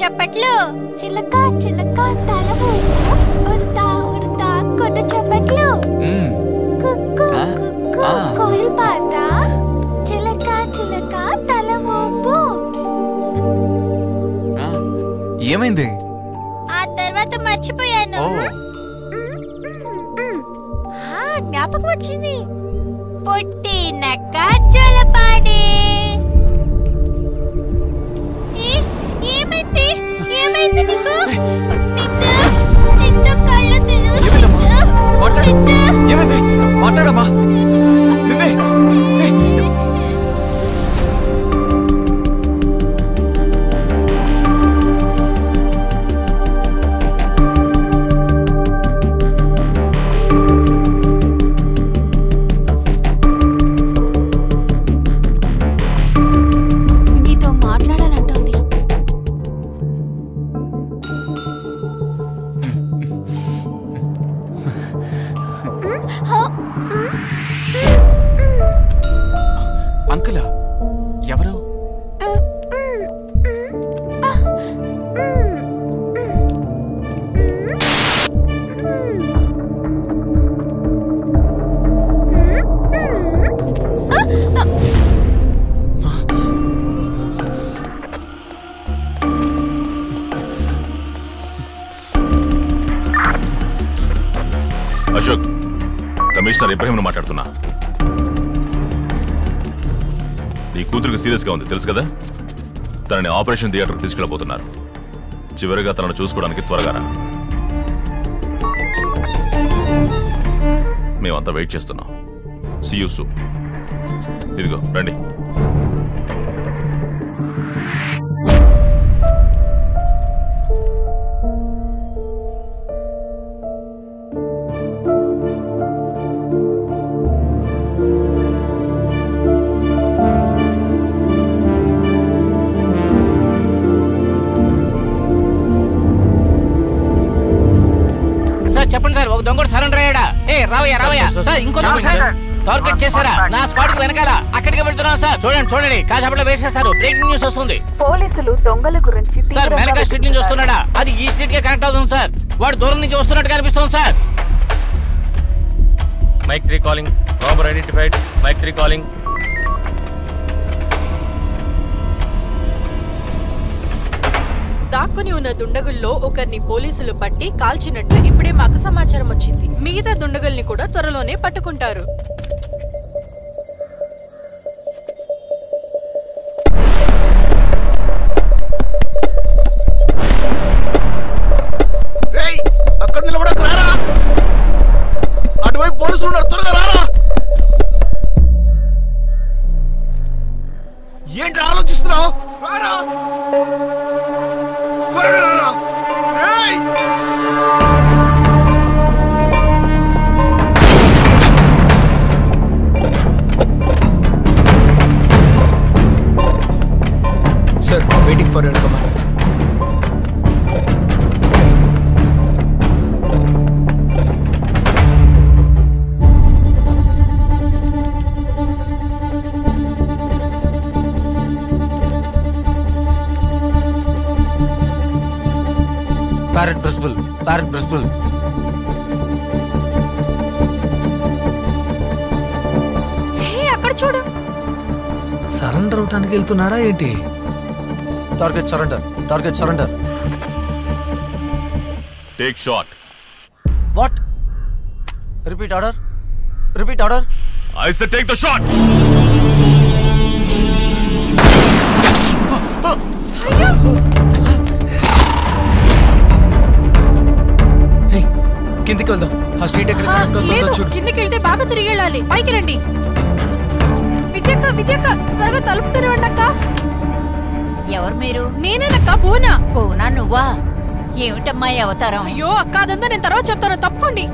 చప్పట్లు చిలక చిలక తల ఊపు ఉడతా ఉడతా కొట్టు చప్పట్లు కుక్కు కుక్కు కోయిల పాట చిలక చిలక తల ఊపు. ఏమైంది? ఆ తర్వాత మర్చిపోయాను. జ్ఞాపకం వచ్చింది. పొట్టినక్క జలపాడే. మాట్లాడమ్మా. అశోక్, కమిషనర్ ఇబ్రహీంను మాట్లాడుతున్నా. నీ కూతురికి సీరియస్గా ఉంది తెలుసు కదా. తనని ఆపరేషన్ థియేటర్కి తీసుకెళ్ళబోతున్నారు. చివరిగా తనను చూసుకోవడానికి త్వరగా రా. మేమంతా వెయిట్ చేస్తున్నాం. See you soon. ఇదిగో రండి. టార్గెట్ చేశారా? నా స్పాట్ కు వెనకాల అక్కడికి వెళ్తున్నాం సార్. చూడండి చూడండి, కాజాపట్లో వేసేస్తారు. బ్రేకింగ్ న్యూస్ వస్తుంది. పోలీసులు దొంగల గురించి సార్. మెనకా స్ట్రీట్ నుంచి వస్తున్నాడా? అది ఈ స్ట్రీట్ కే కనెక్ట్ అవుతుంది సార్. వాడు దూరం నుంచి వస్తున్నట్టు కనిపిస్తుంది sir. Mike three calling. Robber identified. Mike three calling. దాక్కుని ఉన్న దుండగుల్లో ఒకరిని పోలీసులు పట్టి కాల్చినట్టు ఇప్పుడే మాకు సమాచారం వచ్చింది. మిగతా దుండగుల్ని కూడా త్వరలోనే పట్టుకుంటారు. ఏంటి ఆలోచిస్తున్నావు? Sir, waiting for your command. Parrot Brussels, Parrot Brussels. Hey, अकड़ छोड़। Surrender उठाने के लिए तो नारा एटी। Target surrender, target surrender. Take shot. What? Repeat order. Repeat order. I said take the shot. Hey, కిందకి వెళ్దాం. ఆ స్ట్రీట్ ఎక్కడ కనెక్ట్ అవుతుందో చూడు. కిందకి వెళ్తే బాగా తిరిగి వెళ్ళాలి. పైకి రండి. విద్యక్క విద్యక్క త్వరగా తలుపు తెరవండి అక్క. ఎవరు మీరు? నేనేనక్క పూనా. పూనా నువ్వా? ఏమిటమ్మా ఈ అవతారం? అయ్యో అక్క అదంతా నేను తర్వాత చెప్తాను తప్పకోండి.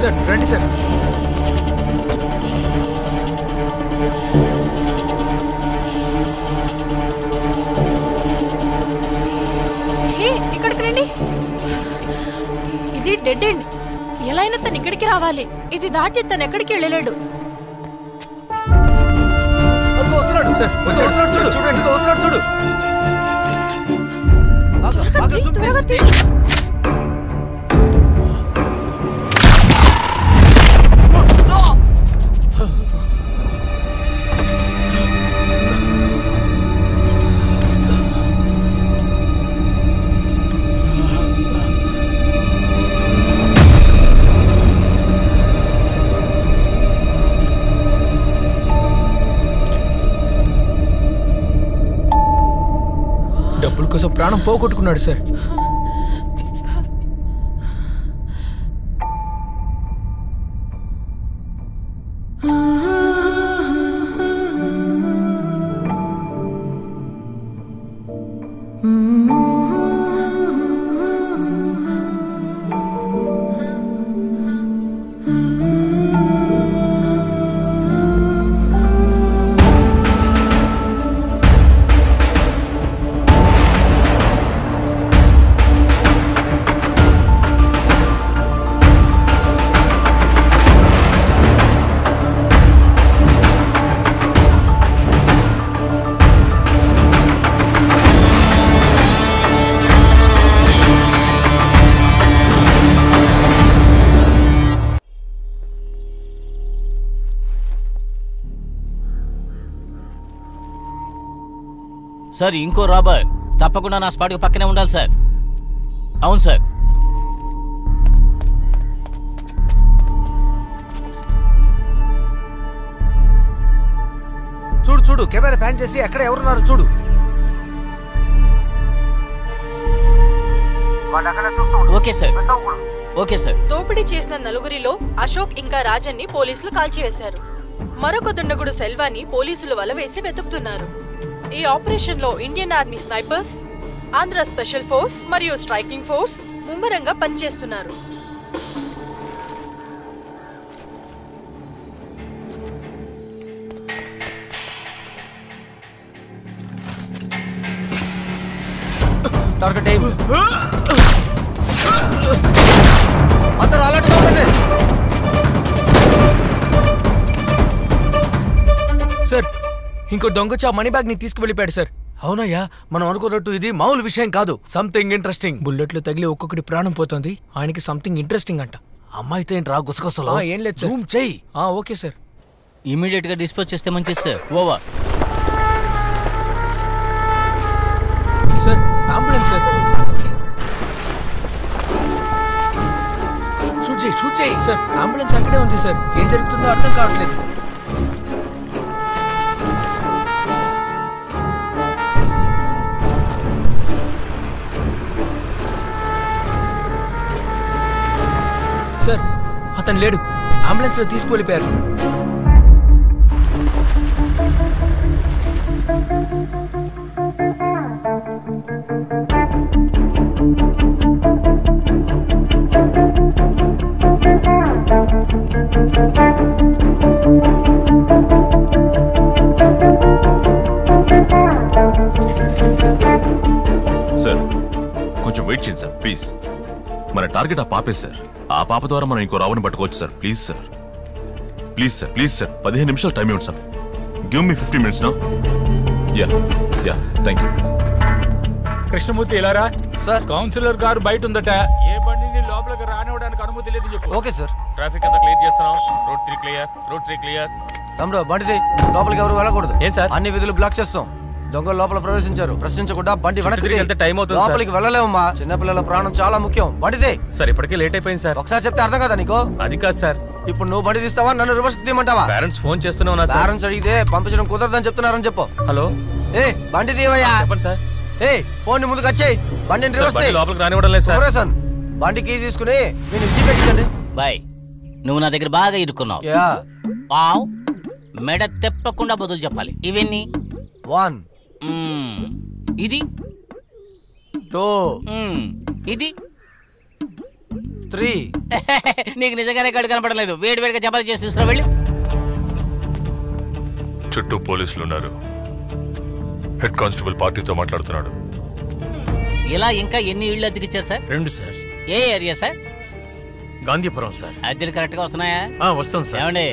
సార్ రండి సార్. హే ఇక్కడికి రండి. ఇది డెడ్ ఎండ్. ఎలా అయినా తను ఇక్కడికి రావాలి. ఇది దాటి తను ఎక్కడికి వెళ్ళలేడు. వస్తున్నాడు సార్ వస్తున్నాడు చూడు చూడండి వస్తున్నాడు చూడు. డబ్బుల కోసం ప్రాణం పోగొట్టుకున్నాడు సార్. సార్ ఇంకో రాబర్ తప్పకుండా నా స్పాట్కి పక్కనే ఉండాలి సార్. అవును సార్. చూడు చూడు కెమెరా ప్యాన్ చేసి అక్కడ ఎవరున్నారు చూడు. Okay sir okay sir. దోపిడీ చేసిన నలుగురిలో అశోక్ ఇంకా రాజన్ని పోలీసులు కాల్చివేశారు. మరొక దుండగుడు సెల్వాని పోలీసులు వలవేసి వెతుకుతున్నారు. ఈ ఆపరేషన్ లో Indian army snipers, Andhra special force మరియు స్ట్రైకింగ్ ఫోర్స్ ముమ్మరంగా పనిచేస్తున్నారు. సార్ ఇంకో దొంగొచ్చి ఆ మనీ బ్యాగ్ ని తీసుకువెళ్ళిపోయాడు సార్. అవునయ్యా మనం అనుకున్నట్టు ఇది మామూలు విషయం కాదు. Something interesting. బుల్లెట్లు తగిలి ఒక్కొక్కటి ప్రాణం పోతుంది. ఆయనకి సంథింగ్ ఇంట్రెస్టింగ్ అంట. అమ్మాయితో ఏంటి రా గుసగుసలో? ఏం లేదు సార్. జూమ్ చెయ్యి. Okay sir. ఇమీడియట్ గా డిస్పోజ్ చేస్తే మంచిది sir. Over sir. Ambulance sir. Shoot చేయి షూట్ చేయి సార్. అంబులెన్స్ అక్కడే ఉంది సార్. ఏం జరుగుతుందో అర్థం కావట్లేదు. సార్ అతను లేడు. అంబులెన్స్ లో తీసుకువెళ్ళిపోయారు. సార్ కొంచెం వెయిట్ చేయండి సార్ ప్లీజ్. మన టార్గెట్ ఆ పాపే సార్. ఆ పాప ద్వారా మనం ఇంకో రావుని పట్టుకోవచ్చు sir. Please sir please sir please sir. పదిహేను నిమిషాలు టైం ఇవ్వండి sir. Give me fifty minutes now. Yeah yeah thank you. Krishnamurthy councillor garu बैठ उंदट ओके सर ट्रैफिक अंता क्लियर చేస్తున్నాం రోడ్ तीन క్లియర్ రోడ్ तीन క్లియర్ తమ్ముడు బండి లోపలికి ఎవరు వెళ్ళకూడదు ఏ సార్ అన్ని వీధులు బ్లాక్ చేస్తాం దొంగలు లోపల ప్రవేశించారు ప్రశ్నించకుండా బండి వెనక్కి ఎంత టైం అవుతుంది సార్ లోపలికి వెళ్ళలేమమ్మా చిన్న పిల్లల ప్రాణం చాలా ముఖ్యం బండిదే సార్ ఇప్పటికే లేట్ అయిపోయింది సార్ ఒకసారి చెప్తే అర్థం కాదా నీకు అది కాదు సార్ ఇప్పుడు నువ్వు బండి తీస్తావా నన్ను రివర్స్ తీయమంటావా పేరెంట్స్ ఫోన్ చేస్తున్నావు నా సార్ పేరెంట్స్ అడిగితే పంపించడం కుదరదని చెప్తున్నారని చెప్పు హలో ఏ బండి తీయవయ్యా చెప్పండి సార్ ఏ ఫోన్ ని ముందుకు వచ్చేయ్ బండిని రివర్స్ తీయ్ లోపలికి రానివ్వడం లేదు సార్ కుమరేసన్ బండి కీ తీసుకుని నేను జీపేస్తండి బాయ్ నువ్వు నా దగ్గర బాగా ఇరుక్కున్నావు యా పావ్ మెడ తెప్పకుండా బదులు చెప్పాలి ఇవన్నీ ఒకటి మ్మ్ ఇది రెండు మ్మ్ ఇది तीन నీకు నిజంగానే కడు కనబడలేదు వేడి వేడిగా చపాతీ చేసి తీసుకురా వెళ్ళి చుట్టూ పోలీసులు ఉన్నారు హెడ్ కానిస్టేబుల్ పార్టీతో మాట్లాడుతున్నాడు ఇలా ఇంకా ఎన్ని ఇళ్ళు అతికిచ్చారు సార్ రెండు సార్ ఏ ఏరియా సార్ గాంధీపురం సార్ అద్దెలు కరెక్ట్ గా వస్తున్నాయా ఆ వస్తుంది సార్ ఏమండి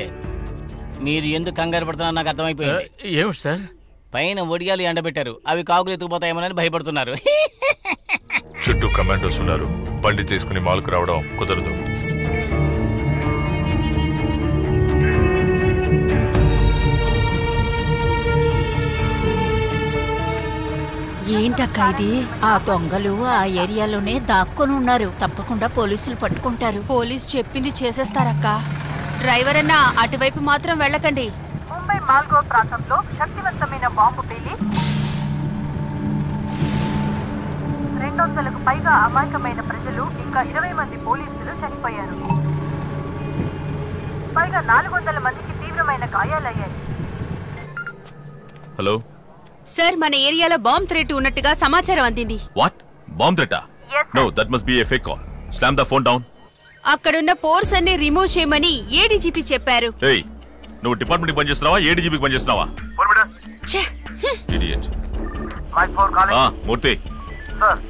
మీరు ఎందుకు కంగారు పడుతున్నారో నాకు అర్థమైపోయింది ఏమిటి సార్ పైన ఒడియాలు ఎండబెట్టారు అవి కాకులు ఎత్తుకుపోతాయేమోనని భయపడుతున్నారు చుట్టూ కమాండోస్ ఉన్నారు బండి తీసుకుని మాల్కు రావడం కుదరదు ఏంటక్క ఇది ఆ దొంగలు ఆ ఏరియాలోనే దాక్కుని ఉన్నారు తప్పకుండా పోలీసులు పట్టుకుంటారు పోలీస్ చెప్పింది చేసేస్తారక్క డ్రైవర్ అన్న అటువైపు మాత్రం వెళ్ళకండి ముంబై మాల్గో ప్రాంతంలో శక్తివంతమైన బాంబు పేలి రెండు వందలకు పైగా అమాయకమైన ప్రజలు ఇంకా ఇరవై మంది పోలీసులు చనిపోయారు పైగా నాలుగు వందల మందికి తీవ్రమైన గాయాలయ్యాయి హలో సార్ మన ఏరియాలో బాంబ్ థ్రెట్ ఉన్నట్టుగా సమాచారం అందింది వాట్ బాంబ్ థ్రెటా no that must be a fake call slam the phone down అక్కడున్న పోర్స్ అన్ని రిమూవ్ చేయమని ఏడీజీపీ చెప్పారు ఏయ్ నువ్వు డిపార్ట్మెంట్ కి పని చేస్తున్నావా ఏడీజీపీకి పని చేస్తున్నావా ఫోన్ బడా ఛే ఇడియట్ మై ఫోన్ కాలింగ్ ఆ మూర్తి సార్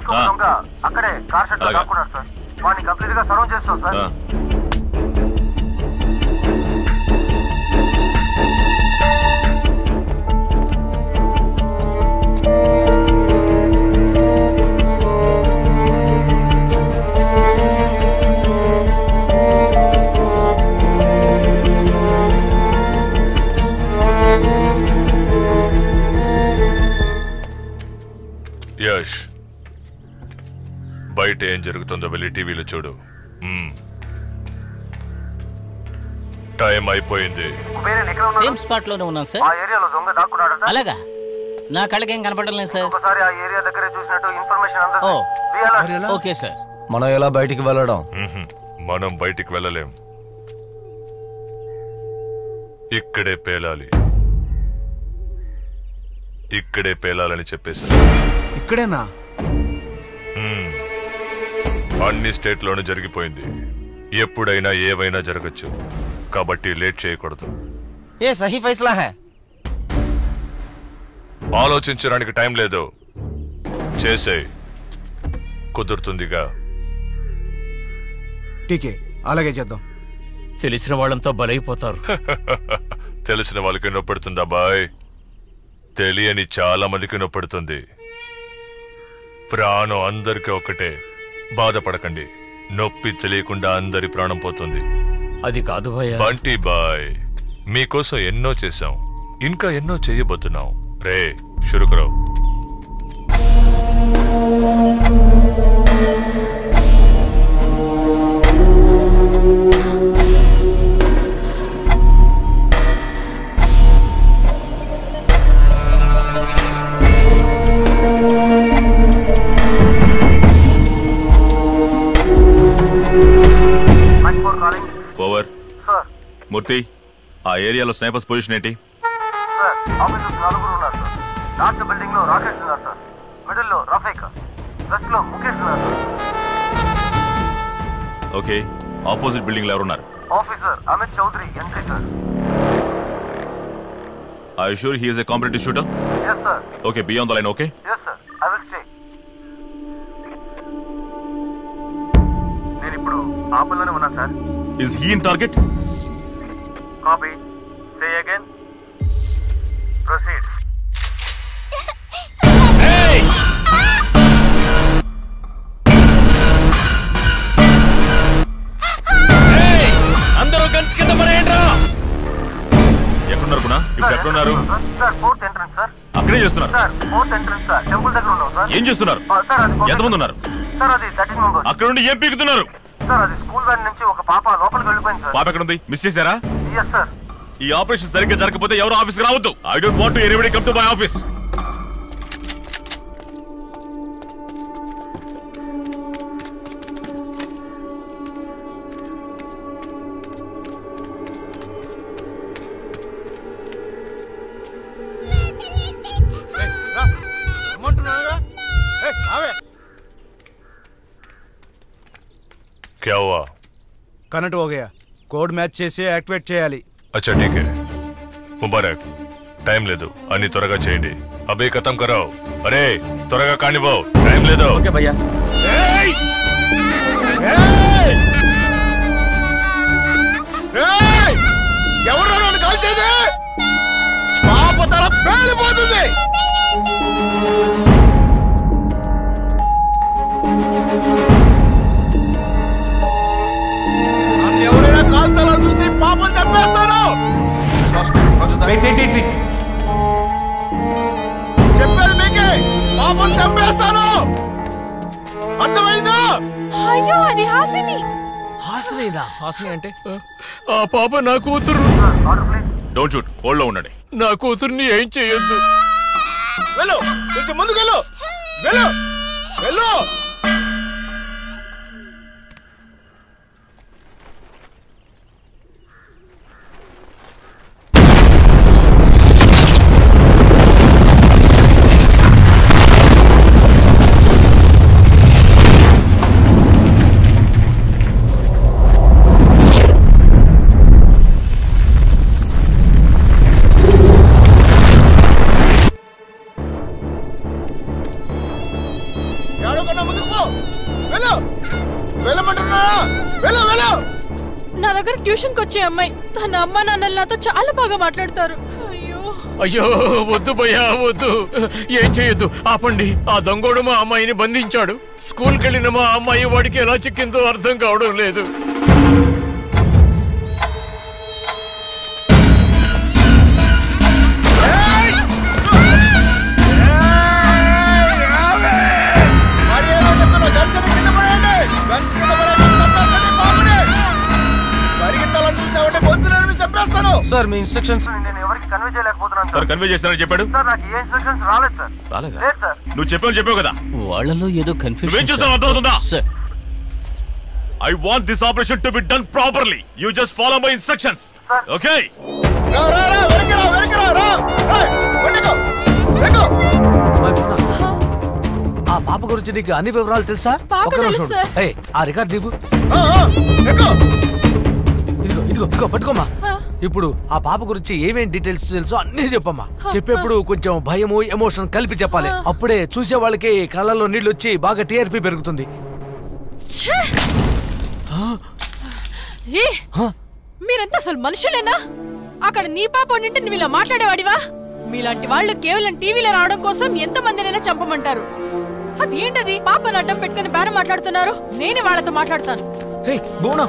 ఇంకో దొంగ అక్కడే కార్ షెడ్ లో దాక్కున్నాడు సార్ వాడిని కంప్లీట్ గా సరౌండ్ చేస్తాం సార్ యష్ బయట ఏం జరుగుతుందో వెళ్ళి టీవీలో చూడు టైం అయిపోయింది సేమ్ స్పాట్ లోనే ఉన్నాను సార్ ఆ ఏరియాలో దొంగ దాక్కున్నాడు అలాగా నా కళ్ళకి ఏం కనబడలేదు సార్ ఒకసారి ఆ ఏరియా దగ్గర చూసినట్టు ఇన్ఫర్మేషన్ అందదు ఓకే సార్ మనం ఎలా బయటికి వెళ్ళడం మనం బయటికి వెళ్ళలేం ఇక్కడే పేలాలి ఇక్కడే పేలాలని చెప్పేశారు ఇక్కడేనా అన్ని స్టేట్లోనూ జరిగిపోయింది ఎప్పుడైనా ఏవైనా జరగచ్చు కాబట్టి లేట్ చేయకూడదు ఏ సహీ ఫైసలా హై ఆలోచించడానికి టైం లేదు చేసే కుదురుతుందిగా టీకే అలాగే చేద్దాం తెలిసిన వాళ్ళంతా బలైపోతారు తెలిసిన వాళ్ళకి నొప్పెడుతుందా బాయ్ తెలియని చాలా మందికి నొప్పెడుతుంది ప్రాణం అందరికీ ఒక్కటే బాధపడకండి నొప్పి తెలియకుండా అందరి ప్రాణం పోతుంది అది కాదు భయ్యా బంటి బాయ్ మీకోసం ఎన్నో చేశాం ఇంకా ఎన్నో చేయబోతున్నాం రే షురు కరో మూర్తి ఆ ఏరియాలో స్నైపర్స్ పొజిషన్ ఏంటి సార్ ఆఫీసర్స్ నలుగురు ఉన్నారు సార్ నార్త్ బిల్డింగ్ లో రాకేష్ ఉన్నారు సార్ మిడిల్ లో రఫీక్ వెస్ట్ లో ముఖేష్ ఉన్నారు ఓకే ఆపోజిట్ బిల్డింగ్ లో ఎవరు ఉన్నారు officer Amit Chaudhary entry sir I am sure he is a competent shooter yes sir okay be on the line okay yes sir I will stay నేను ఇప్పుడు ఆపల్లోనే ఉన్నా sir is he in target Copy. Say again. Proceed. Hey! जरकते क्या हुआ? Connect हो गया। Code match చేసి యాక్టివేట్ చేయాలి। अच्छा ठीक है, मुबारक। टाइम ले दो, अन्नी त्वरगा చేయండి। अबे खत्म कराओ। अरे त्वरगा కానివో, टाइम ले दो। ओके भैया। ఏయ్! ఏయ్! ఏయ్! ఎవరు నన్ను కాల్ చేదే? పాపతల పేలిపోతుంది। पापन वेट वेट वेट वेट मुझे ट्यूशन को अम्मा तन अम्मा नान्नल तो चाल बागा माట్లాడతారు అయ్యో అయ్యో వద్దు భయ్య వద్దు ఏం చేయదు ఆపండి ఆ దొంగోడు మా అమ్మాయిని బంధించాడు స్కూల్ కి వెళ్ళిన మా అమ్మాయి వాడికి ఎలా చిక్కిందో అర్థం కావడం లేదు सर मैं इंस्ट्रक्शंस నేను ఎవరికి కన్వే చేయలేకపోతున్నాను సర్ కన్వే చేశారని చెప్పాడు సర్ నాకు ఏ ఇన్స్ట్రక్షన్స్ రాలేదు సర్ రాలేదా లేదు సర్ నువ్వు చెప్పావు చెప్పావు కదా వాళ్ళలో ఏదో కన్ఫ్యూజన్ నేను చూస్తాను అర్థమవుతుందా sir I want this operation to be done properly you just follow my instructions okay రా రా రా వెనక రా వెనక రా రా ఏయ్ వెనకో వెనకో ఆ పాప గురించి నీకు అన్ని వివరాలు తెలుసా ఒక రోజు ఏయ్ ఆ రికార్డ్ నీకు ఆ ఆ వెనకో ఇదిగో ఇదిగో ఇదిగో పట్టుకోమా ఇప్పుడు ఆ పాప గురించి ఏమేం డీటెయిల్స్ తెలుసో అన్నీ చెప్పమ్మా చెప్పేప్పుడు కొంచెం భయం ఎమోషన్ కలిపి చెప్పాలి అప్పుడే చూసే వాళ్ళకి కళ్ళల్లో నీళ్ళు వచ్చి బాగా టిఆర్పి పెరుగుతుంది ఛే ఏ మీరంతా అసలు మనుషులేనా అక్కడ నీ పాప ఉండింటే నువ్వు ఇలా మాట్లాడేవాడివా మీలాంటి వాళ్ళు కేవలం టీవీలో రావడం కోసం ఎంతమందినైనా చంపమంటారు అదేంటది పాపని అడ్డం పెట్టుకొని బారం మాట్లాడుతున్నారు నేనే వాళ్ళతో మాట్లాడతాను హే బోనా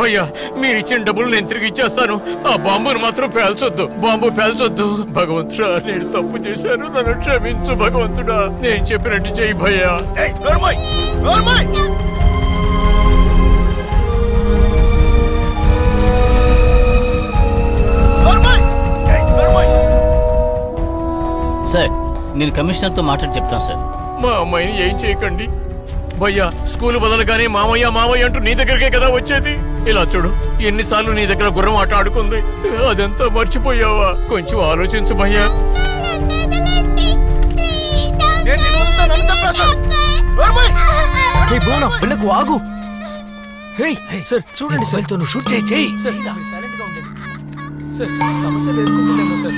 भैया मेरी इच्छा डबुल ने तिरिगी इच्चेस्तानु आ बांबुनु मात्रम पेलचोद्दु बांबु पेलचोद्दु भगवंतुडा नेनु तप्पु चेशानु नन्नु क्षमिंचु भगवंतुडा नेनु चेप्पिनट्टु चेयि भैया ए नर्मई नर्मई नर्मई ए नर्मई सर नेनु कमिश्नर तो माटाडि चेप्तानु सर मा अम्मायिनि एं चेयकंडि भैया स्कूल बदलगाने मामय्य मामय्य अंटू नी दग्गरिके कदा वच्चेदी ఇలా చూడు ఎన్నిసార్లు నీ దగ్గర గుర్రం ఆట ఆడుకుంది అదంతా మర్చిపోయావా కొంచెం ఆలోచించు భయ్యా నేను నిన్నంతా నన్ను చంపేస్తాను ఓర్మై హే బోనా వెనక్కు ఆగు హే సర్ చూడండి సర్ తోను షూట్ చేయి చేయి సర్ సైలెంట్ గా ఉండండి సర్ సమస్య లేదుకుంటున్నాను సర్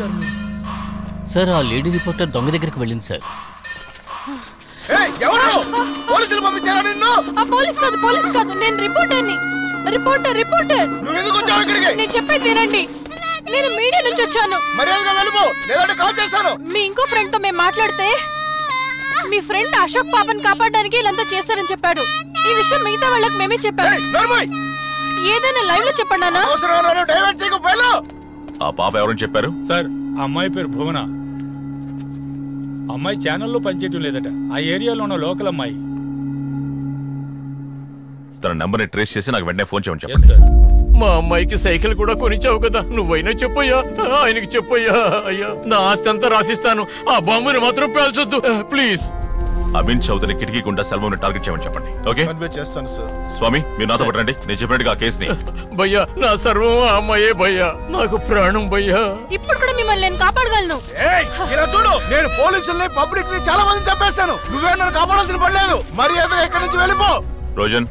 సర్ సర్ ఆ లేడీ రిపోర్టర్ దొంగ దగ్గరికి వెళ్ళింది సర్ ఏయ్ ఎవరు పోలీసులు పంపించారా నిన్ను ఆ పోలీస్ కాదు పోలీస్ కాదు నేను రిపోర్టర్ని రిపోర్టర్ రిపోర్టర్ నువ్వు ఎందుకు వచ్చావు ఇక్కడికి నేను చెప్పేది వినండి నేను మీడియా నుంచి వచ్చాను మర్యాదగా వెళ్ళిపో లేదంటే కాల్ చేస్తాను మీ ఇంకో ఫ్రెండ్ తో నేను మాట్లాడితే మీ ఫ్రెండ్ అశోక్ పాపని కాపాడడానికి ఇలాంతా చేశారని చెప్పాడు ఈ విషయం మిగతా వాళ్ళకి మేమే చెప్పాం ఏయ్ నర్మై ఏదైనా లైవ్ లో చెప్పండి అన్న. అవసరమను డైవర్ట్ చేయకు పోయలో. ఆ పాప ఎవరని చెప్పారు? సార్ అమ్మాయి పేరు భువన. అమ్మాయి ఛానల్లో పనిచేయటం లేదట. ఆ ఏరియాలో ఉన్న లోకల్ అమ్మాయి. తన నంబర్ ని ట్రేస్ చేసి నాకు వెంటనే ఫోన్ చేయమని చెప్పండి. సార్ మా అమ్మాయికి సైకిల్ కూడా కొనిచ్చావు కదా, నువ్వైనా చెప్పయ్యా, ఆయనకి చెప్పయ్యా. అయ్యా నా ఆస్తి అంతా రాసిస్తాను, ఆ బాంబుని మాత్రం పేల్చొద్దు ప్లీజ్. అమిన్ చౌదరి కిటికీ గుండా సెల్వాన్ని టార్గెట్ చేయమని చెప్పండి. ఓకే చేస్తాను సార్. స్వామి మీరు నాతో పట్టండి, నేను చెప్పినట్టుగా ఆ కేసుని. భయ్యా నా సర్వం ఆ అమ్మాయే భయ్యా, నాకు ప్రాణం భయ్యా. ఇప్పుడు కూడా మిమ్మల్ని నేను కాపాడగలను. ఏయ్ ఇలా చూడు, నేను పోలీసుల్ని పబ్లిక్ ని చాలా మందిని చంపేశాను, నువ్వే నన్ను కాపాడాల్సిన పని లేదు. మరి ఏదో ఎక్కడి నుంచి వెళ్ళిపో. రోజన్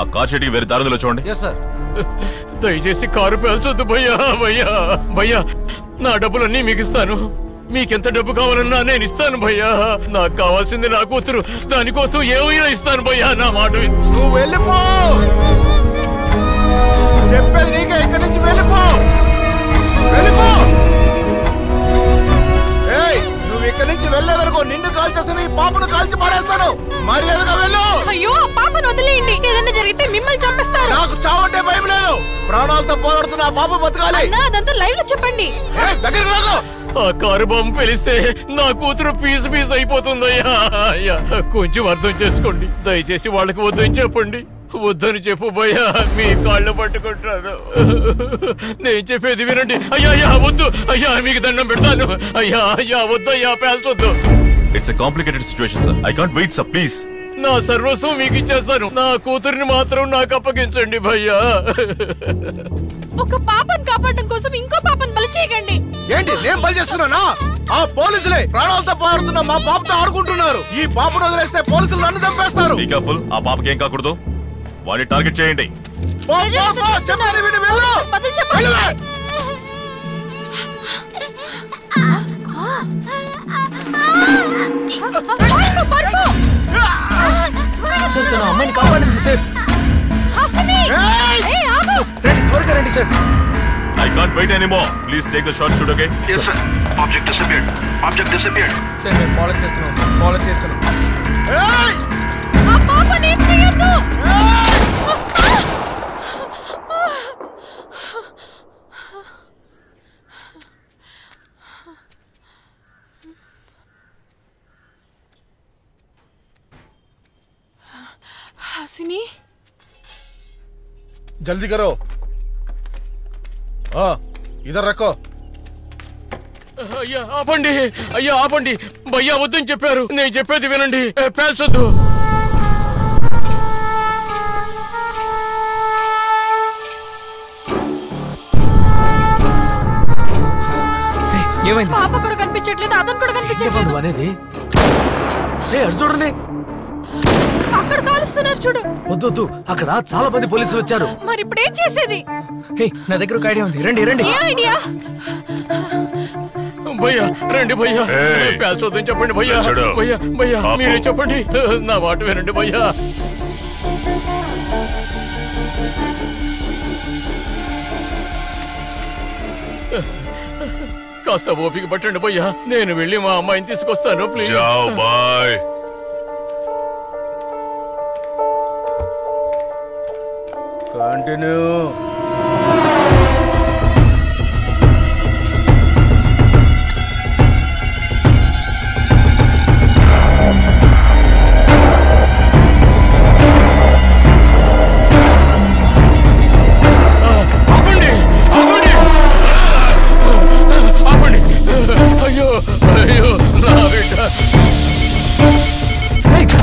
ఆ కార్ షెడ్కి వేరే దారుందులో చూడండి. Yes sir. దయచేసి కారు పేల్చొద్దు భయ్యా. భయ్యా భయ్యా నా డబ్బులన్నీ మీకు ఇస్తాను, మీకెంత డబ్బు కావాలన్నా నేను ఇస్తాను భయ్యా. నాకు కావాల్సింది నా కూతురు, దానికోసం ఏమైనా ఇస్తాను భయ్యా. నా మాట నువ్వు వెళ్ళిపో, చెప్పేది నీకే, ఇక్కడి నుంచి వెళ్ళిపో వెళ్ళిపో. ఇక్కడి నుంచి వెళ్ళేదనుకో నిన్ను కాల్చేస్తాను, ఈ పాపను కాల్చి పడేస్తాను. మరి ఎదురుగా వెళ్ళు. అయ్యో ఆ పాపను వదిలేయండి, ఏదైనా జరిగితే మిమ్మల్ని చంపేస్తారు. నాకు చావంటే భయం లేదు, ప్రాణాలతో పోరాడుతున్న ఆ పాప బతకాలి. అదంతా లైవ్ లో చెప్పండి. దగ్గర రాదు. ఆ కారు బాంబు పెలిస్తే నా కూతురు పీస్ పీస్ అయిపోతుందయ్యా. అయ్యా కొంచెం అర్థం చేసుకోండి, దయచేసి వాళ్ళకి వద్దని చెప్పండి. వద్దని చెప్పు భయ్యా, మీ కాళ్ళు పట్టుకుంటాను. నేను చెప్పేది వినండి. అయ్యా అయ్యా వద్దు, అయ్యా మీకు దండం పెడతాను. అయ్యా అయ్యా వద్దు అయ్యా, పేల్చొద్దు. It's a complicated situation sir, I can't wait sir please. నా సర్వస్వం మీకు ఇచ్చేస్తాను, నా కూతురిని మాత్రం నాకు అప్పగించండి భయ్యా. ఒక పాపను కాపాడటం కోసం ఇంకో పాపను బలి చేయకండి. ఏంటి నేను బలి చేస్తున్నానా? ఆ పోలీసులే ప్రాణాలతో పారుతున్న మా పాపతో ఆడుకుంటున్నారు. ఈ పాపను వదిలేస్తే పోలీసులు నన్ను చంపేస్తారు. బీ కేర్ఫుల్, ఆ పాపకి ఏం కాకూడదు. వాడిని టార్గెట్ చేయండి. అమ్మాయిని కాపాడండి సార్. రండి త్వరగా రండి sir. I can't wait anymore. Please take the shot, shoot, okay? Yes, sir. Object disappeared. Object disappeared. Sir, I'm following you, sir. Following you. Hey! ఆ పాపని ఏం చేయొద్దు. హాసిని జల్దీ కరో. ఆ ఇదర్ రకో. అయ్యా ఆపండి, అయ్యా ఆపండి భయ్యా, వద్దని చెప్పారు, నేను చెప్పేది వినండి, పేల్చొద్దు. ఏమైంది? పాప కూడా కనిపించట్లేదు, అతను కూడా కనిపించట్లేదు అనేది. ఏ అటు చూడండి, అక్కడ కాలుస్తున్నారు చూడు. వద్దొద్దు, అక్కడ చాలా మంది పోలీసులు వచ్చారు. మరి ఇప్పుడు ఏం చేసేది? హే నా దగ్గర ఒక ఐడియా ఉంది, రండి రండి. ఏ ఐడియా? భయ్యా రండి భయ్యా, పేల్చొద్దని చెప్పండి భయ్యా. భయ్యా భయ్యా మీరే చెప్పండి, నా మాట వినండి భయ్యా. కాస్త ఓపిక పట్టండి భయ్యా, నేను వెళ్ళి మా అమ్మాయిని తీసుకొస్తాను please. Bye. Continue.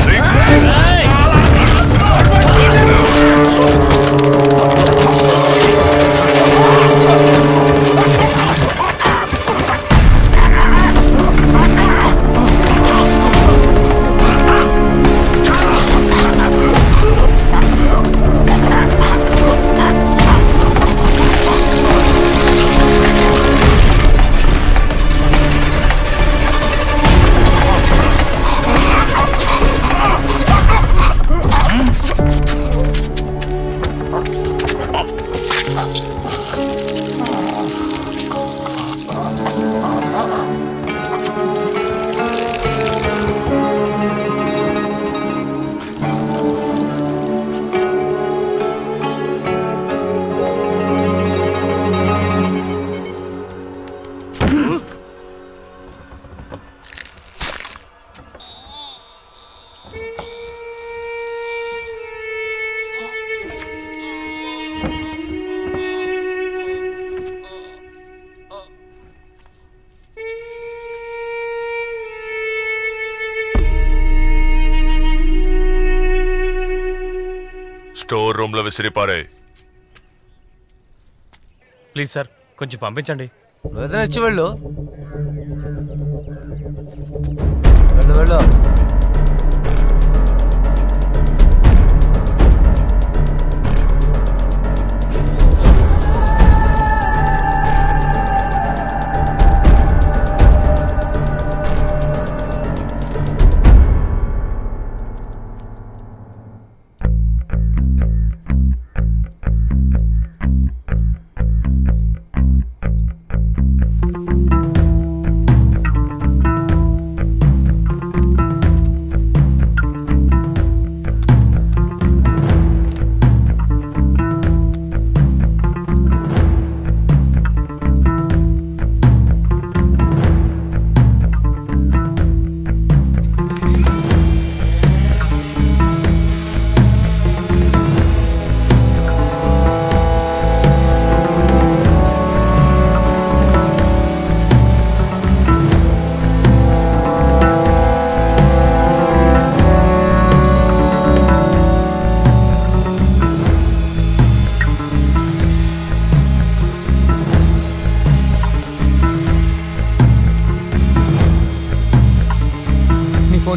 Hey! Hey! Hey! Store room लो विसिरी पारे प्लीज सर కొంచెం పంపించండి నువ్వేదైనా వచ్చి వెళ్ళు వెళ్ళు వెళ్ళు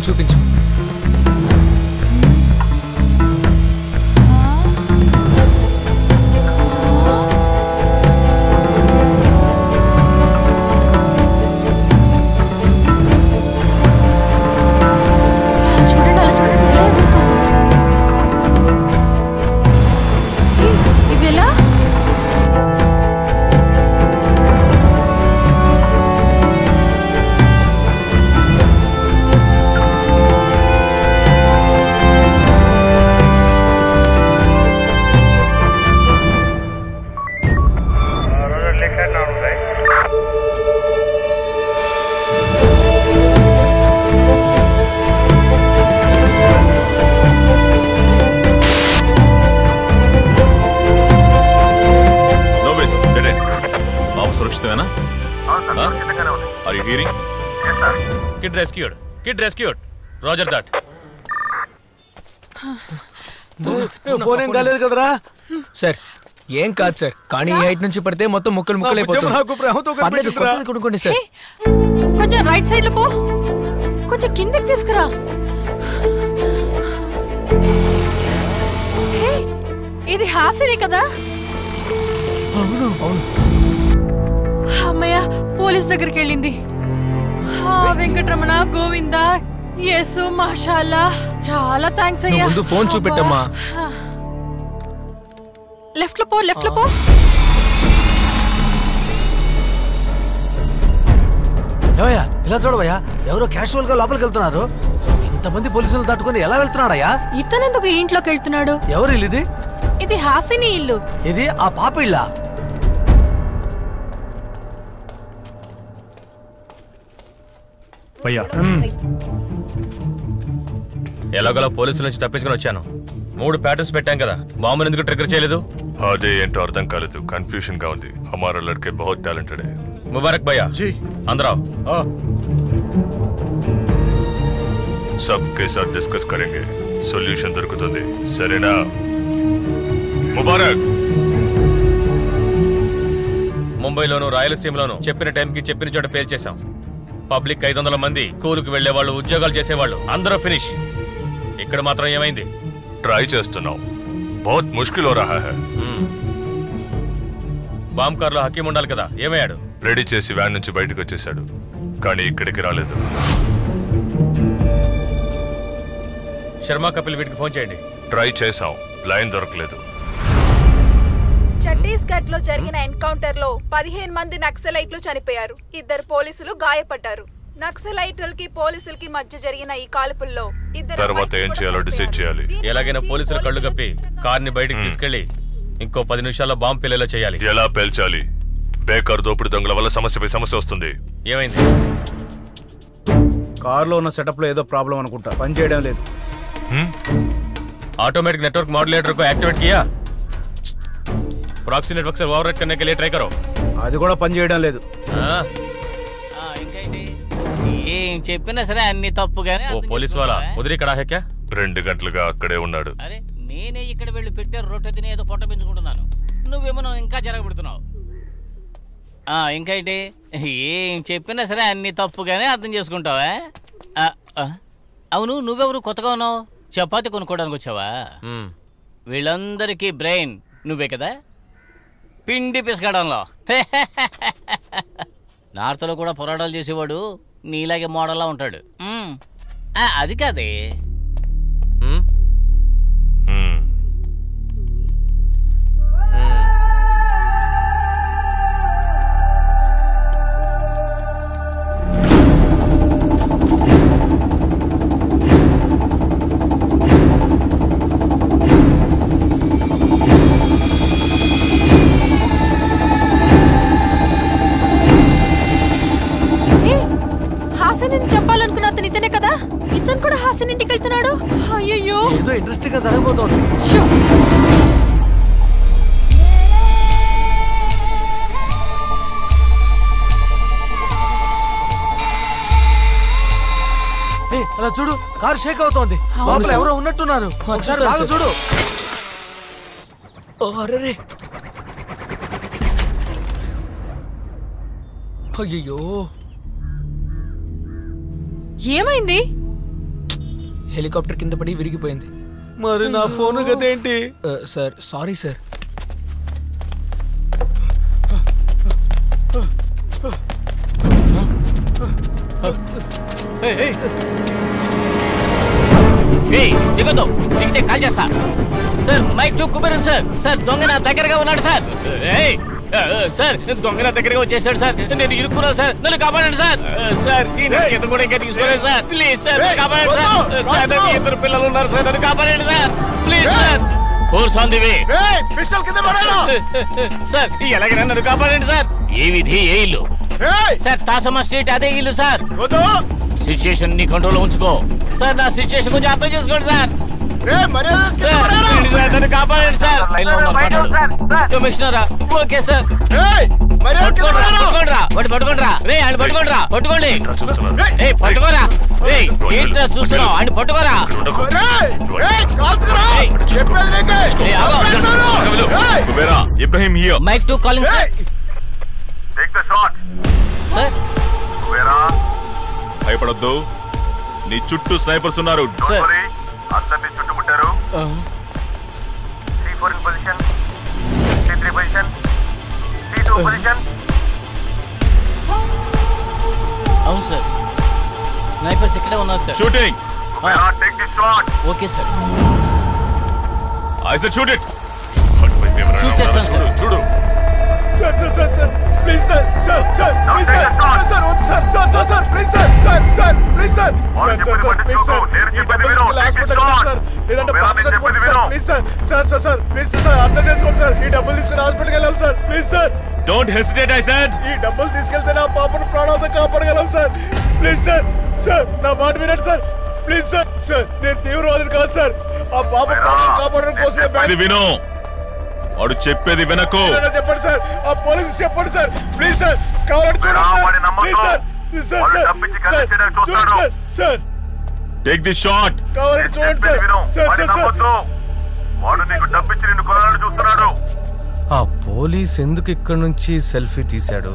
చూపించు rescued kid rescued roger that phone em galed kadra sir em kaad sir kaani height nunchi padthe mottham mukkal mukkal ayipothundu naaku prahto padthe kottadi kodukondi sir konja right side lo po konja kindiki teeskara hey idi haasine kada avunu avunu ammaya police daggariki ellindi Venkataramana Govinda యేసు మాషాల్లా చాలా thanks అయ్యా ముందు phone చూపెట్టమ్మా left లో పో left లో పో ఏవయ్యా ఇలా చూడవయ్యా ఎవరో casual గా లోపలికి వెళ్తున్నారు ఇంతమంది పోలీసులు తట్టుకొని ఎలా వెళ్తున్నాడయ్యా ఇతనెందుకు ఈ ఇంట్లోకి వెళ్తున్నాడు ఎవరు ఇది ఇది హాసిని ఇల్లు ఇది ఆ పాప ఇల్లా भैया ఎలాగోలా పోలీసుల నుంచి తప్పించుకొని వచ్చాను మూడు ప్యాటర్న్స్ పెట్టాం కదా బాంబుని ఎందుకు ట్రిగ్గర్ చేయలేదు అదే ఏంటో అర్థం కాలేదు కన్ఫ్యూషన్ గా ఉంది हमारा लड़के बहुत टैलेंटेड है मुबारक भैया जी अंदर आओ हां सबके साथ डिस्कस करेंगे सॉल्यूशन దొరుకుతుంది సరేనా ముబారక్ ముంబైలోను రాయలసీమలోను చెప్పిన టైంకి చెప్పిన చోట పేల్చేశాం పబ్లిక్ ఐదు వందల మంది కూలుకు వెళ్ళేవాళ్ళు ఉద్యోగాలు చేసేవాళ్ళు అందరూ ఫినిష్ ఇక్కడ మాత్రం ఏమైంది ట్రై చేస్తున్నాం बहुत मुश्किल हो रहा है బాంబ్ కార్లో హకీం ఉండాలి కదా ఏమయ్యాడు రెడీ చేసి వ్యాన్ నుంచి బయటికి వచ్చేసాడు కానీ ఇక్కడికి రాలేదు శర్మ కపిల్ వీటికి ఫోన్ చేయండి ట్రై చేసాం లైన్ దొరకలేదు ఛత్తీస్గఢ్ లో జరిగిన ఎన్కౌంటర్ లో పదిహేను మంది నక్సలైట్లు చనిపోయారు ఇద్దరు పోలీసులు గాయపడ్డారు నక్సలైట్లకి పోలీసులకి మధ్య జరిగిన ఈ కాల్పుల్లో ఇద్దరు తర్వాత ఏం చేయాలో డిసైడ్ చేయాలి ఎలాగైనా పోలీసుల కళ్ళు కప్పి కార్ ని బయటికి తీసుకెళ్లి ఇంకో పది నిమిషాల్లో బాంబ్ పేలేలా చేయాలి ఎలా పేల్చాలి బేకర్ దోపిడి దొంగల వల్ల సమస్యపై సమస్య వస్తుంది ఏమైంది కార్ లో ఉన్న సెటప్ లో ఏదో ప్రాబ్లం అనుకుంటా పని చేయడం లేదు ఆటోమేటిక్ నెట్వర్క్ మాడ్యులేటర్ కు యాక్టివేట్ కియా प्रॉक्सी नेटवर्क से ओवरराइड करने के लिए ट्राई करो అది కూడా పని చేయడం లేదు ఆ ఆ ఇంకేంటి ఏం చెప్పినా సరే అన్ని తప్పుగానే ఓ పోలీస్ వాలా ఉదిరి కడా హే క్యా రెండు గంటలుగా అక్కడే ఉన్నాడు అరే నేనే ఇక్కడ వెళ్ళి పెట్టే రొట్టె తిని ఏదో పొట్ట పెంచుకుంటున్నాను, నువ్వేమో ఇంకా జరగబెడుతున్నావు. ఇంకా ఏంటి, ఏం చెప్పినా సరే అన్ని తప్పుగానే అర్థం చేసుకుంటావా? అవును, నువ్వెవరు కొత్తగా ఉన్నావు? చపాతి కొనుక్కోవడానికి వచ్చావా? వీళ్ళందరికీ బ్రెయిన్ నువ్వే కదా పిండి పిసకడంలో. నార్త్లో కూడా పొరాటాలు చేసేవాడు నీలాగే మోడల్లా ఉంటాడు. అది కాదే, ఇంట్రెస్టింగ్ గా జరగబోతోంది. అలా చూడు, కార్ షేక్ అవుతోంది. లోపల ఎవరో ఉన్నట్టున్నారు, చూడు. అయ్యో, ఏమైంది? హెలికాప్టర్ కింద పడి విరిగిపోయింది. మరి నా ఫోన్ గదేంటి? Sir sorry sir. దిగుతాం, దిగితే కాల్ చేస్తా sir. Mike to Kumaran sir. Sir దొంగ నా దగ్గరగా ఉన్నాడు సార్. సార్ దొంగ నా దగ్గరగా వచ్చేసాడు సార్. నేను ఇరుక్కున్నాను సార్, నన్ను కాపాడండి సార్. సార్ ఈత కూడా ఇంకా తీసుకోలేదు సార్. ప్లీజ్ సార్ కాపాడండి సార్. సార్ ఇద్దరు పిల్లలు ఉన్నారు సార్, నన్ను కాపాడండి సార్. ప్లీజ్ సార్, కూర్చోందివి సార్. ఎలాగైనా నన్ను కాపాడండి సార్. ఏ విధి ఏ ఇల్లు సార్? తాసమా స్ట్రీట్, అదే ఇల్లు సార్. సిచ్యుయేషన్ ని కంట్రోల్ లో ఉంచుకో సార్. నా సిచ్యుయేషన్ కొంచెం అర్థం చేసుకోండి సార్. భయపడొద్దు, నీ చుట్టూ స్నైపర్స్ ఉన్నారు. అందరినీ చుట్టుముట్టారు. Three four position, three three position, three two position. అవును సార్, స్నైపర్స్ ఇక్కడే ఉన్నారు sir. Shooting. Take the shot. Okay sir. I said shoot it. Shoot చేస్తాను సార్. చూడు. Sir sir sir sir please sir sir sir please sir sir sir sir sir sir please sir sir sir please sir please sir please sir అర్థం చేసుకోండి sir. ఈ డబ్బులు తీసుకుని హాస్పిటల్కి వెళ్ళాలి sir. Please sir. Don't hesitate. I said ఈ డబ్బులు తీసుకెళ్తే నా పాపను ప్రాణాలతో కాపాడగలం సార్. ప్లీజ్ సార్ సార్ నా మాట వినండి సార్. ప్లీజ్ సార్ సార్ నేను తీవ్రవాదిని కాదు సార్. ఆ పాప ప్రాణాలను కాపాడడం కోసమే. విను, వాడు చెప్పేది వెనకో. చెప్పండి సార్, ఆ పోలీసు చెప్పండి sir. Please sir sir take the shot. ఆ పోలీస్ ఎందుకు ఇక్కడ నుంచి సెల్ఫీ తీశాడు?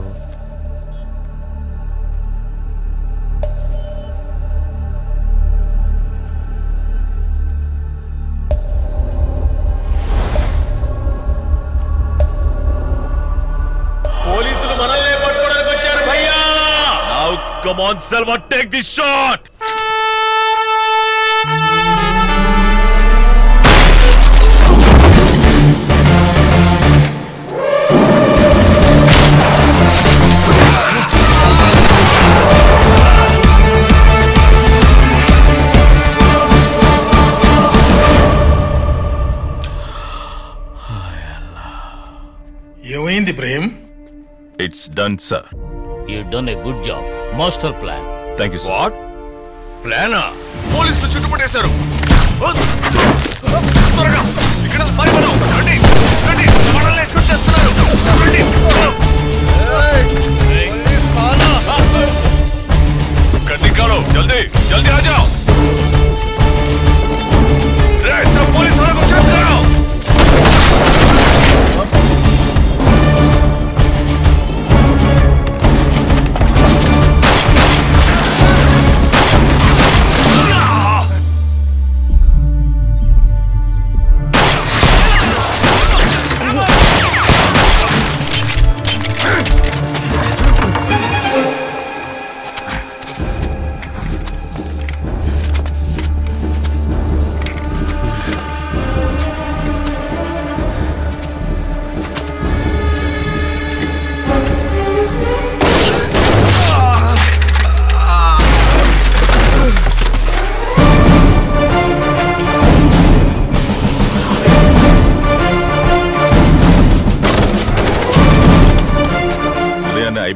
Come on, Selva, take this shot. ఏమైంది Ibrahim? It's done, sir. You've done a good job. Master plan. Thank you sir. ప్లానా? పోలీసులు చుట్టుపట్టేశారు. కన్నికాలో జల్దీ జల్దీ రాజా పోలీసు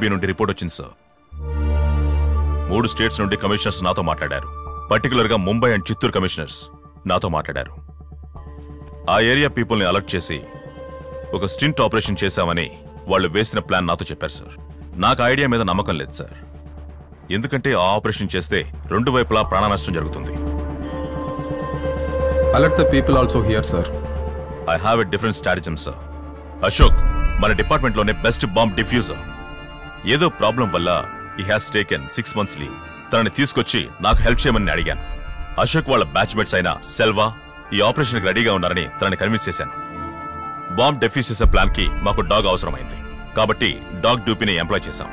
एसीबी నుండి రిపోర్ట్ వచ్చింది సార్. మూడు స్టేట్స్ నుండి కమిషనర్స్ నాతో మాట్లాడారు. పర్టిక్యులర్ గా ముంబై అండ్ చిత్తూరు కమిషనర్స్ నాతో మాట్లాడారు. ఆ ఏరియా పీపుల్ ని అలర్ట్ చేసి ఒక స్టింట్ ఆపరేషన్ చేశామని వాళ్ళు వేసిన ప్లాన్ నాతో చెప్పారు సార్. నాకు ఐడియా మీద నమ్మకం లేదు సార్. ఎందుకంటే ఆ ఆపరేషన్ చేస్తే రెండు వైపులా ప్రాణ నష్టం జరుగుతుంది. Alert the people also here, sir. I have a different stratagem, sir. Ashok, మన డిపార్ట్మెంట్ లోనే బెస్ట్ బాంబ్ డిఫ్యూజర్. ఏదో ప్రాబ్లం వల్ల he has taken six months leave. తనని తీసుకొచ్చి నాకు హెల్ప్ చేయమని అడిగాను. అశోక్ వాళ్ళ బ్యాచ్మేట్స్ అయిన సెల్వా ఈ ఆపరేషన్ కి రెడీగా ఉన్నారని తనని కన్విన్స్ చేశాను. బాంబ్ డిఫ్యూజ్ చేసే ప్లాన్ కి మాకు డాగ్ అవసరమైంది కాబట్టి డాగ్ డూపీని ఎంప్లాయ్ చేశాం.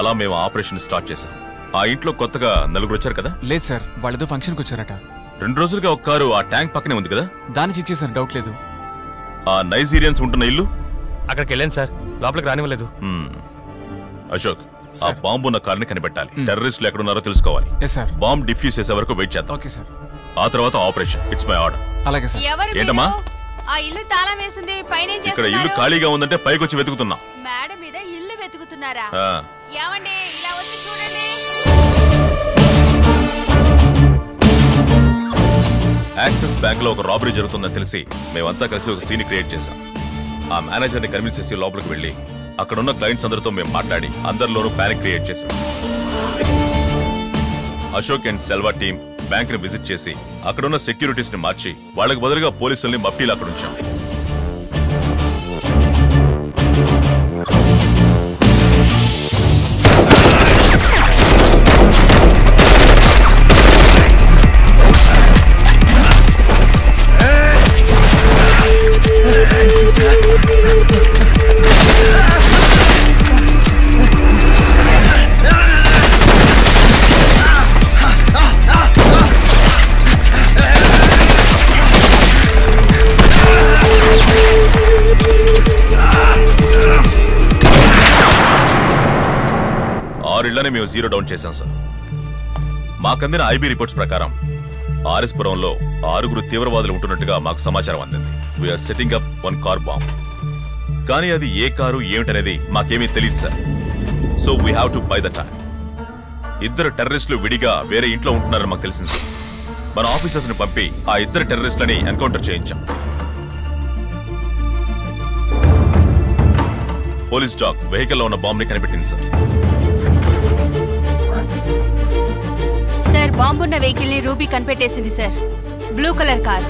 అలా మేము ఆపరేషన్ స్టార్ట్ చేశాం. ఆ ఇంట్లో కొత్తగా నలుగురు వచ్చారు కదా? లేదు సార్, వాళ్ళతో ఫంక్షన్ కి వచ్చారట. రెండు రోజులుగా ఒక కారు ఆ ట్యాంక్ పక్కనే ఉంది కదా, దాన్ని చెక్ చేశారు. డౌట్ లేదు. ఆ నైజీరియన్స్ ఉంటున్న ఇల్లు అక్కడికి వెళ్ళాను సార్, లోపలికి రానివ్వలేదు. అశోక్, ఆ బాంబు ఉన్న కారుని కనిపెట్టాలి. టెర్రరిస్టులు ఎక్కడ ఉన్నారో తెలుసుకోవాలి. బాంబ్ డిఫ్యూజ్ చేసే వరకు వెయిట్ చేద్దాం. Okay sir. ఆ తర్వాత ఆపరేషన్. It's my order. అలాగే సార్. ఎవరు? ఏంటమ్మా ఆ ఇల్లు తాళం వేసింది, పైన ఏం చేస్తున్నారు? ఇక్కడ ఇల్లు ఖాళీగా ఉందంటే పైకి వచ్చి వెతుకుతున్నా. మేడం మీద ఇల్లు వెతుకుతున్నారా? ఏమండి ఇలా వచ్చి చూడండి. యాక్సిస్ బ్యాంక్ లో ఒక రాబరీ జరుగుతుందని తెలిసి మేమంతా కలిసి ఒక సీన్ క్రియేట్ చేశాం. ఆ మేనేజర్ ని కన్విన్స్ చేసి లోపలికి వెళ్ళి అక్కడున్న క్లయింట్స్ అందరితో మేము మాట్లాడి అందరిలోనూ ప్యానిక్ క్రియేట్ చేశాం. Ashok and Selva team bank ని విజిట్ చేసి అక్కడున్న సెక్యూరిటీస్ ని మార్చి వాళ్లకు బదులుగా పోలీసుల్ని మఫ్టీలు అక్కడ ఉంచాం. ఆరిళ్లనే మేము జీరో డౌన్ చేశాం సార్. మాకందిన ఐబీ రిపోర్ట్స్ ప్రకారం ఆర్ఎస్పురంలో ఆరుగురు తీవ్రవాదులు ఉంటున్నట్టుగా మాకు సమాచారం అందింది. We're setting up one car bomb. కానీ అది ఏ కారు ఏమిటనేది మాకేమీ తెలియదు sir. So we have to buy the time. ఇద్దరు టెర్రరిస్టులు విడిగా వేరే ఇంట్లో ఉంటున్నారని మాకు తెలిసింది. మన ఆఫీసర్స్ ని పంపి ఆ ఇద్దరు టెర్రరిస్టులని ఎన్కౌంటర్ చేయించాం. పోలీస్ డాగ్ వెహికల్లో ఉన్న బాంబుని కనిపెట్టింది సార్. సార్, బాంబున్న వెహికల్ ని రూబీ కనిపెట్టేసింది సార్. Blue colour car.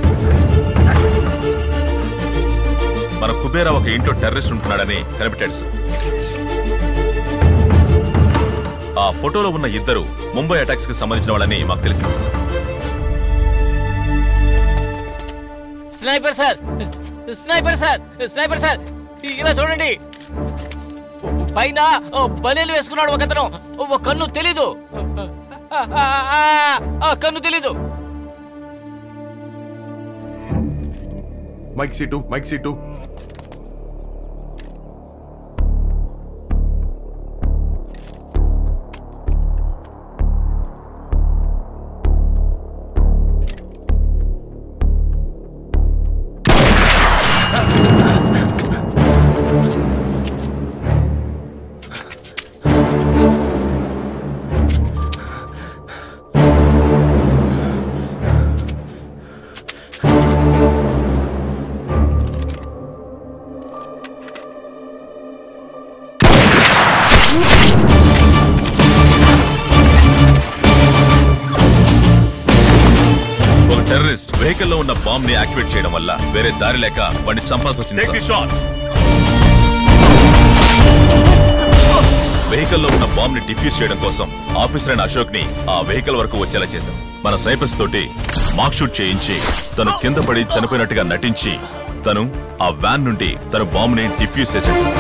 మన కుబేరా ఒక ఇంట్లో టెర్రరిస్ట్ ఉంటున్నాడని కనిపెట్టాడు సార్. ఆ ఫోటోలో ఉన్న ఇద్దరు ముంబై అటాక్స్ కి సంబంధించిన వాళ్ళని మాకు తెలిసింది sir. Sniper sir, sniper sir, sniper sir, ఇలా చూడండి. పైన బలేలు వేసుకున్నాడు ఒకతను. ఓ కన్ను తెలీదు, కన్ను తెలీదు. Mike seat, mike seat. Terrorist vehicle లో ఉన్న బాంబ్ ని యాక్టివేట్ చేయడం వల్ల వేరే దారి లేక వాడిని చంపాల్సి వచ్చింది. వెహికల్లో ఉన్న బాంబ్ ని డిఫ్యూజ్ చేయడం కోసం ఆఫీసర్ అయిన అశోక్ ని ఆ వెహికల్ వరకు వచ్చేలా చేశాం. మన స్నైపర్స్ తోటి మార్క్ షూట్ చేయించి తను కింద పడి చనిపోయినట్టుగా నటించి తను ఆ వ్యాన్ నుండి తన బాంబ్ ని డిఫ్యూజ్ చేసేసి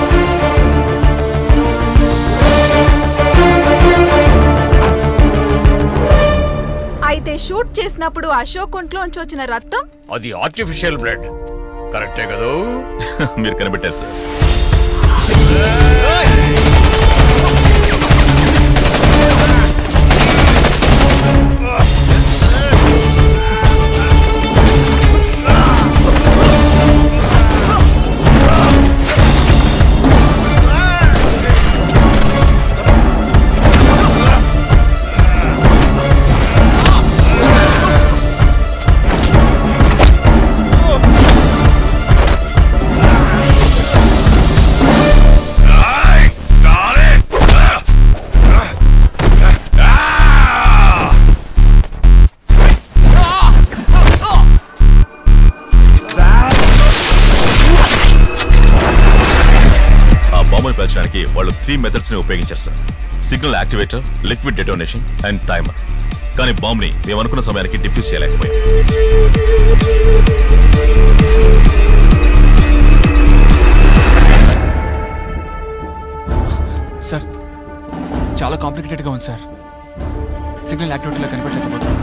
అయితే షూట్ చేసినప్పుడు అశోక్ ఒంట్లోంచి వచ్చిన రక్తం అది ఆర్టిఫిషియల్ బ్లడ్. కరెక్టే కదా? మీరు కనిపెట్టారు సార్. చేయడానికి వాళ్ళు త్రీ మెథడ్స్ ని ఉపయోగించారు sir. Signal activator, liquid detonation and timer. కానీ బాంబ్ ని మేము అనుకున్న సమయానికి డిఫ్యూజ్ చేయలేకపోయాం. సార్ చాలా కాంప్లికేటెడ్ గా ఉంది సార్. సిగ్నల్ యాక్టివేటర్లా కనిపెట్టలేకపోతున్నాం.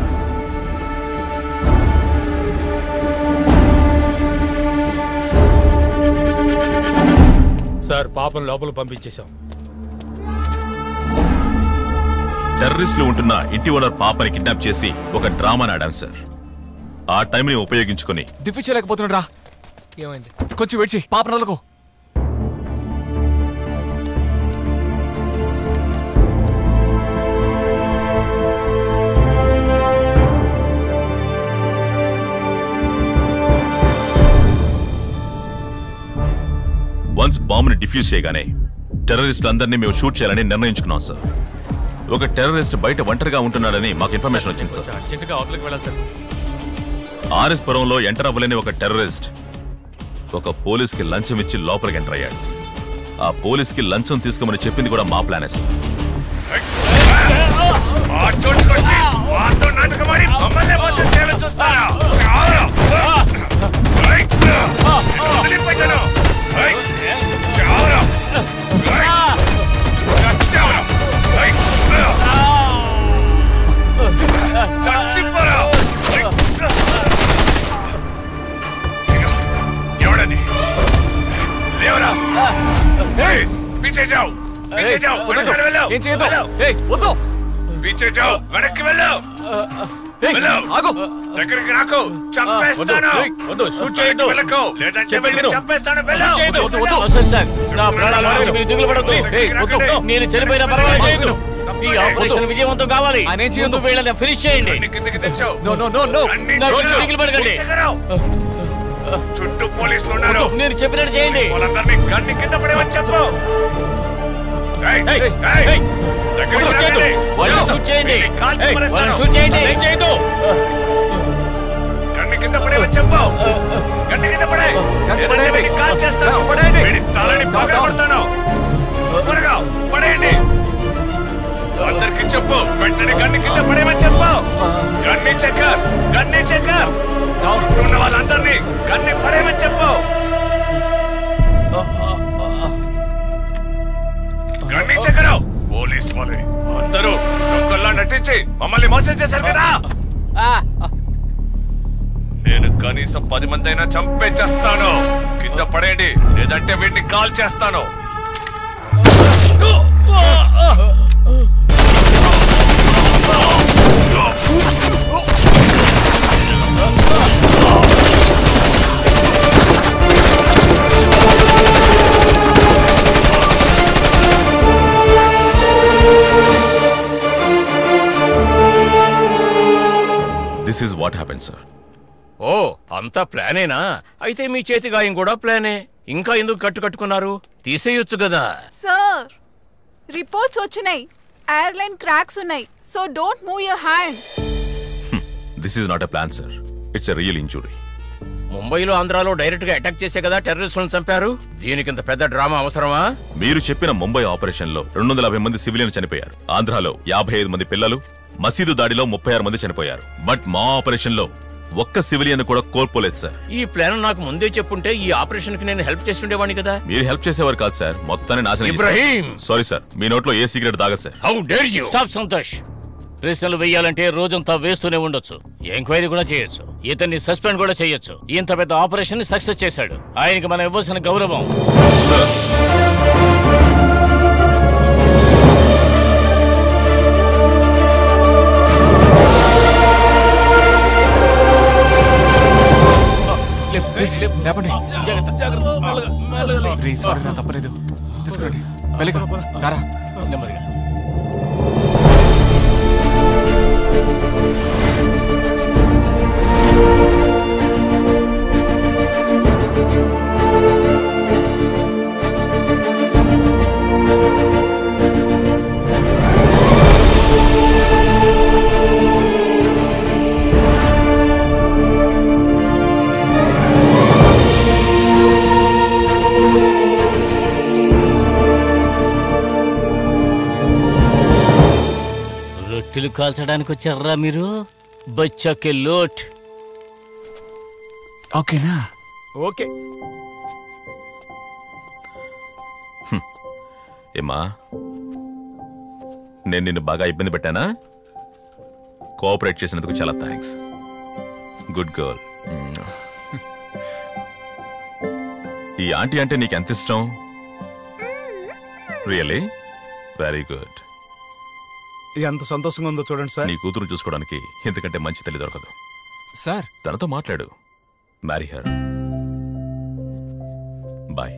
సార్ పాపం లోపల పంపించేశాం. టెర్రరిస్టులు ఉంటున్న ఇంటి ఓనర్ పాపని కిడ్నాప్ చేసి ఒక డ్రామాని ఆడాం సార్. ఆ టైంని ఉపయోగించుకుని డిఫ్యూజ్ చేయలేకపోతున్నాడు రా. ఏమైంది? కొంచెం వెయిట్ చేయి, పాప నదులకు. వన్స్ బాంబుని డిఫ్యూజ్ చేయగానే టెర్రరిస్టులందరినీ మేము షూట్ చేయాలని నిర్ణయించుకున్నాం సార్. ఒక టెర్రరిస్ట్ బయట ఒంటరిగా ఉంటున్నాడని మాకు ఇన్ఫర్మేషన్ వచ్చింది సార్. ఆర్ఎస్ పురంలో ఎంటర్ అవ్వలేని ఒక టెర్రరిస్ట్ ఒక పోలీస్ కి లంచం ఇచ్చి లోపలికి ఎంటర్ అయ్యాడు. ఆ పోలీస్ కి లంచం తీసుకోమని చెప్పింది కూడా మా ప్లానే సార్. पीछे जाओ, पीछे जाओ, पीछे जाओ, వెనక్కి వెళ్ళో, వెళ్ళో, ఆగు, దగ్గరికి రాకు, చంపేస్తాను, వద్దు, షూట్ చేయొద్దు, వెళ్ళకు, లేదంటే నేను చంపేస్తాను, వెళ్ళో, వద్దు, వద్దు, వద్దు, అసలు సార్, నా ప్రాణాలు మీరు దిగులు పడకు, ఏయ్, వద్దు, నేను చనిపోయినా పర్వాలేదు, చేయొద్దు. ఈ ఆపరేషన్ విజయవంతం కావాలి. ముందు వీళ్ళని ఫినిష్ చేయండి. నో నో నో నో, దిగులు పడకండి. చుట్టూ పోలీసులు ఉన్నారు. నేను చెప్పినట్టు చేయండి. వాళ్ళందరినీ గడ్డి కింద పడేమని చెప్పు. గడ్డి కింద పడేమని చెప్పు. గడ్డి కింద పడే కాల్ చేస్తాను. తలని పగలగొడతాను. త్వరగా పడేయండి. అందరికి చెప్పు వెంటనే గడ్డి కింద పడేమని చెప్పు. గడ్డి చెక్కర్, గడ్డి చెక్కర్. చుట్టూన్న వాళ్ళందరినీ గడ్డి పడేమని చెప్పు. గడ్డి చెక్కరు పోలీస్ వాళ్ళే అందరూ దొంగల్లా నటించి మమ్మల్ని మోసం చేశారు కదా. నేను కనీసం పది మంది అయినా చంపే చేస్తాను. కింద పడేయండి, లేదంటే వీటిని కాల్ చేస్తాను. This is what happened, sir. Oh, అంతా ప్లానేనా? అయితే మీ చేతి గాయం కూడా ప్లానే. ఇంకా ఎందుకు కట్టు కట్టుకున్నారు? తీసేయొచ్చు కదా. సార్ రిపోర్ట్స్ వచ్చినాయి. ఎయిర్లైన్ క్రాక్స్ ఉన్నాయి. So don't move your hand. This is not a plan, sir. It's a real injury. ముంబైలో ఆంధ్రాలో డైరెక్ట్ గా అటాక్ చేసే కదా టెర్రరిస్టులను చంపారు. దీనికింత పెద్ద డ్రామా అవసరమా? మీరు చెప్పిన ముంబై ఆపరేషన్ లో రెండు వందల యాభై మంది సివిలియన్లు చనిపోయారు. ఆంధ్రాలో యాభై ఐదు మంది పిల్లలు. మసీదు దాడిలో ముప్పై ఆరు మంది చనిపోయారు. బట్ మా ఆపరేషన్ లో ఒక్క సివిలియన్ కూడా కోల్పోలేదు సార్. ఈ ప్లాన్ నాకు ముందే చెప్పుంటే ఈ ఆపరేషన్ కి నేను హెల్ప్ చేస్తుండేవాడిని కదా. మీరు హెల్ప్ చేసేవారు కాదు సార్, మొత్తాన్ని నాశనం. ఇబ్రహీం సారీ సార్, మీ నోట్లో ఏ సిగరెట్ తాగదు sir. How dare you stop Santosh. ప్రశ్నలు వేయాలంటే రోజంతా వేస్తూనే ఉండొచ్చు. ఎంక్వైరీ కూడా చేయొచ్చు. ఇతన్ని సస్పెండ్ కూడా చేయొచ్చు. ఇంత పెద్ద ఆపరేషన్ సక్సెస్ చేశాడు. ఆయనకి మనం ఇవ్వాల్సిన గౌరవం. తప్పలేదు, తీసుకోండి. చెక్కులు కాల్చడానికి వచ్చారా మీరు? బచ్చకే లోట్. ఓకేనా? ఓకే. ఏమా, నేను నిన్ను బాగా ఇబ్బంది పెట్టానా? కోఆపరేట్ చేసినందుకు చాలా థ్యాంక్స్. Good girl. ఈ ఆంటీ అంటే నీకు ఎంత ఇష్టం? రియలీ? Very good. ఎంత సంతోషంగా ఉందో చూడండి సార్. నీ కూతురు చూసుకోవడానికి ఎందుకంటే మంచి తల్లి దొరకదు సార్. తనతో మాట్లాడు. Marry her. బాయ్.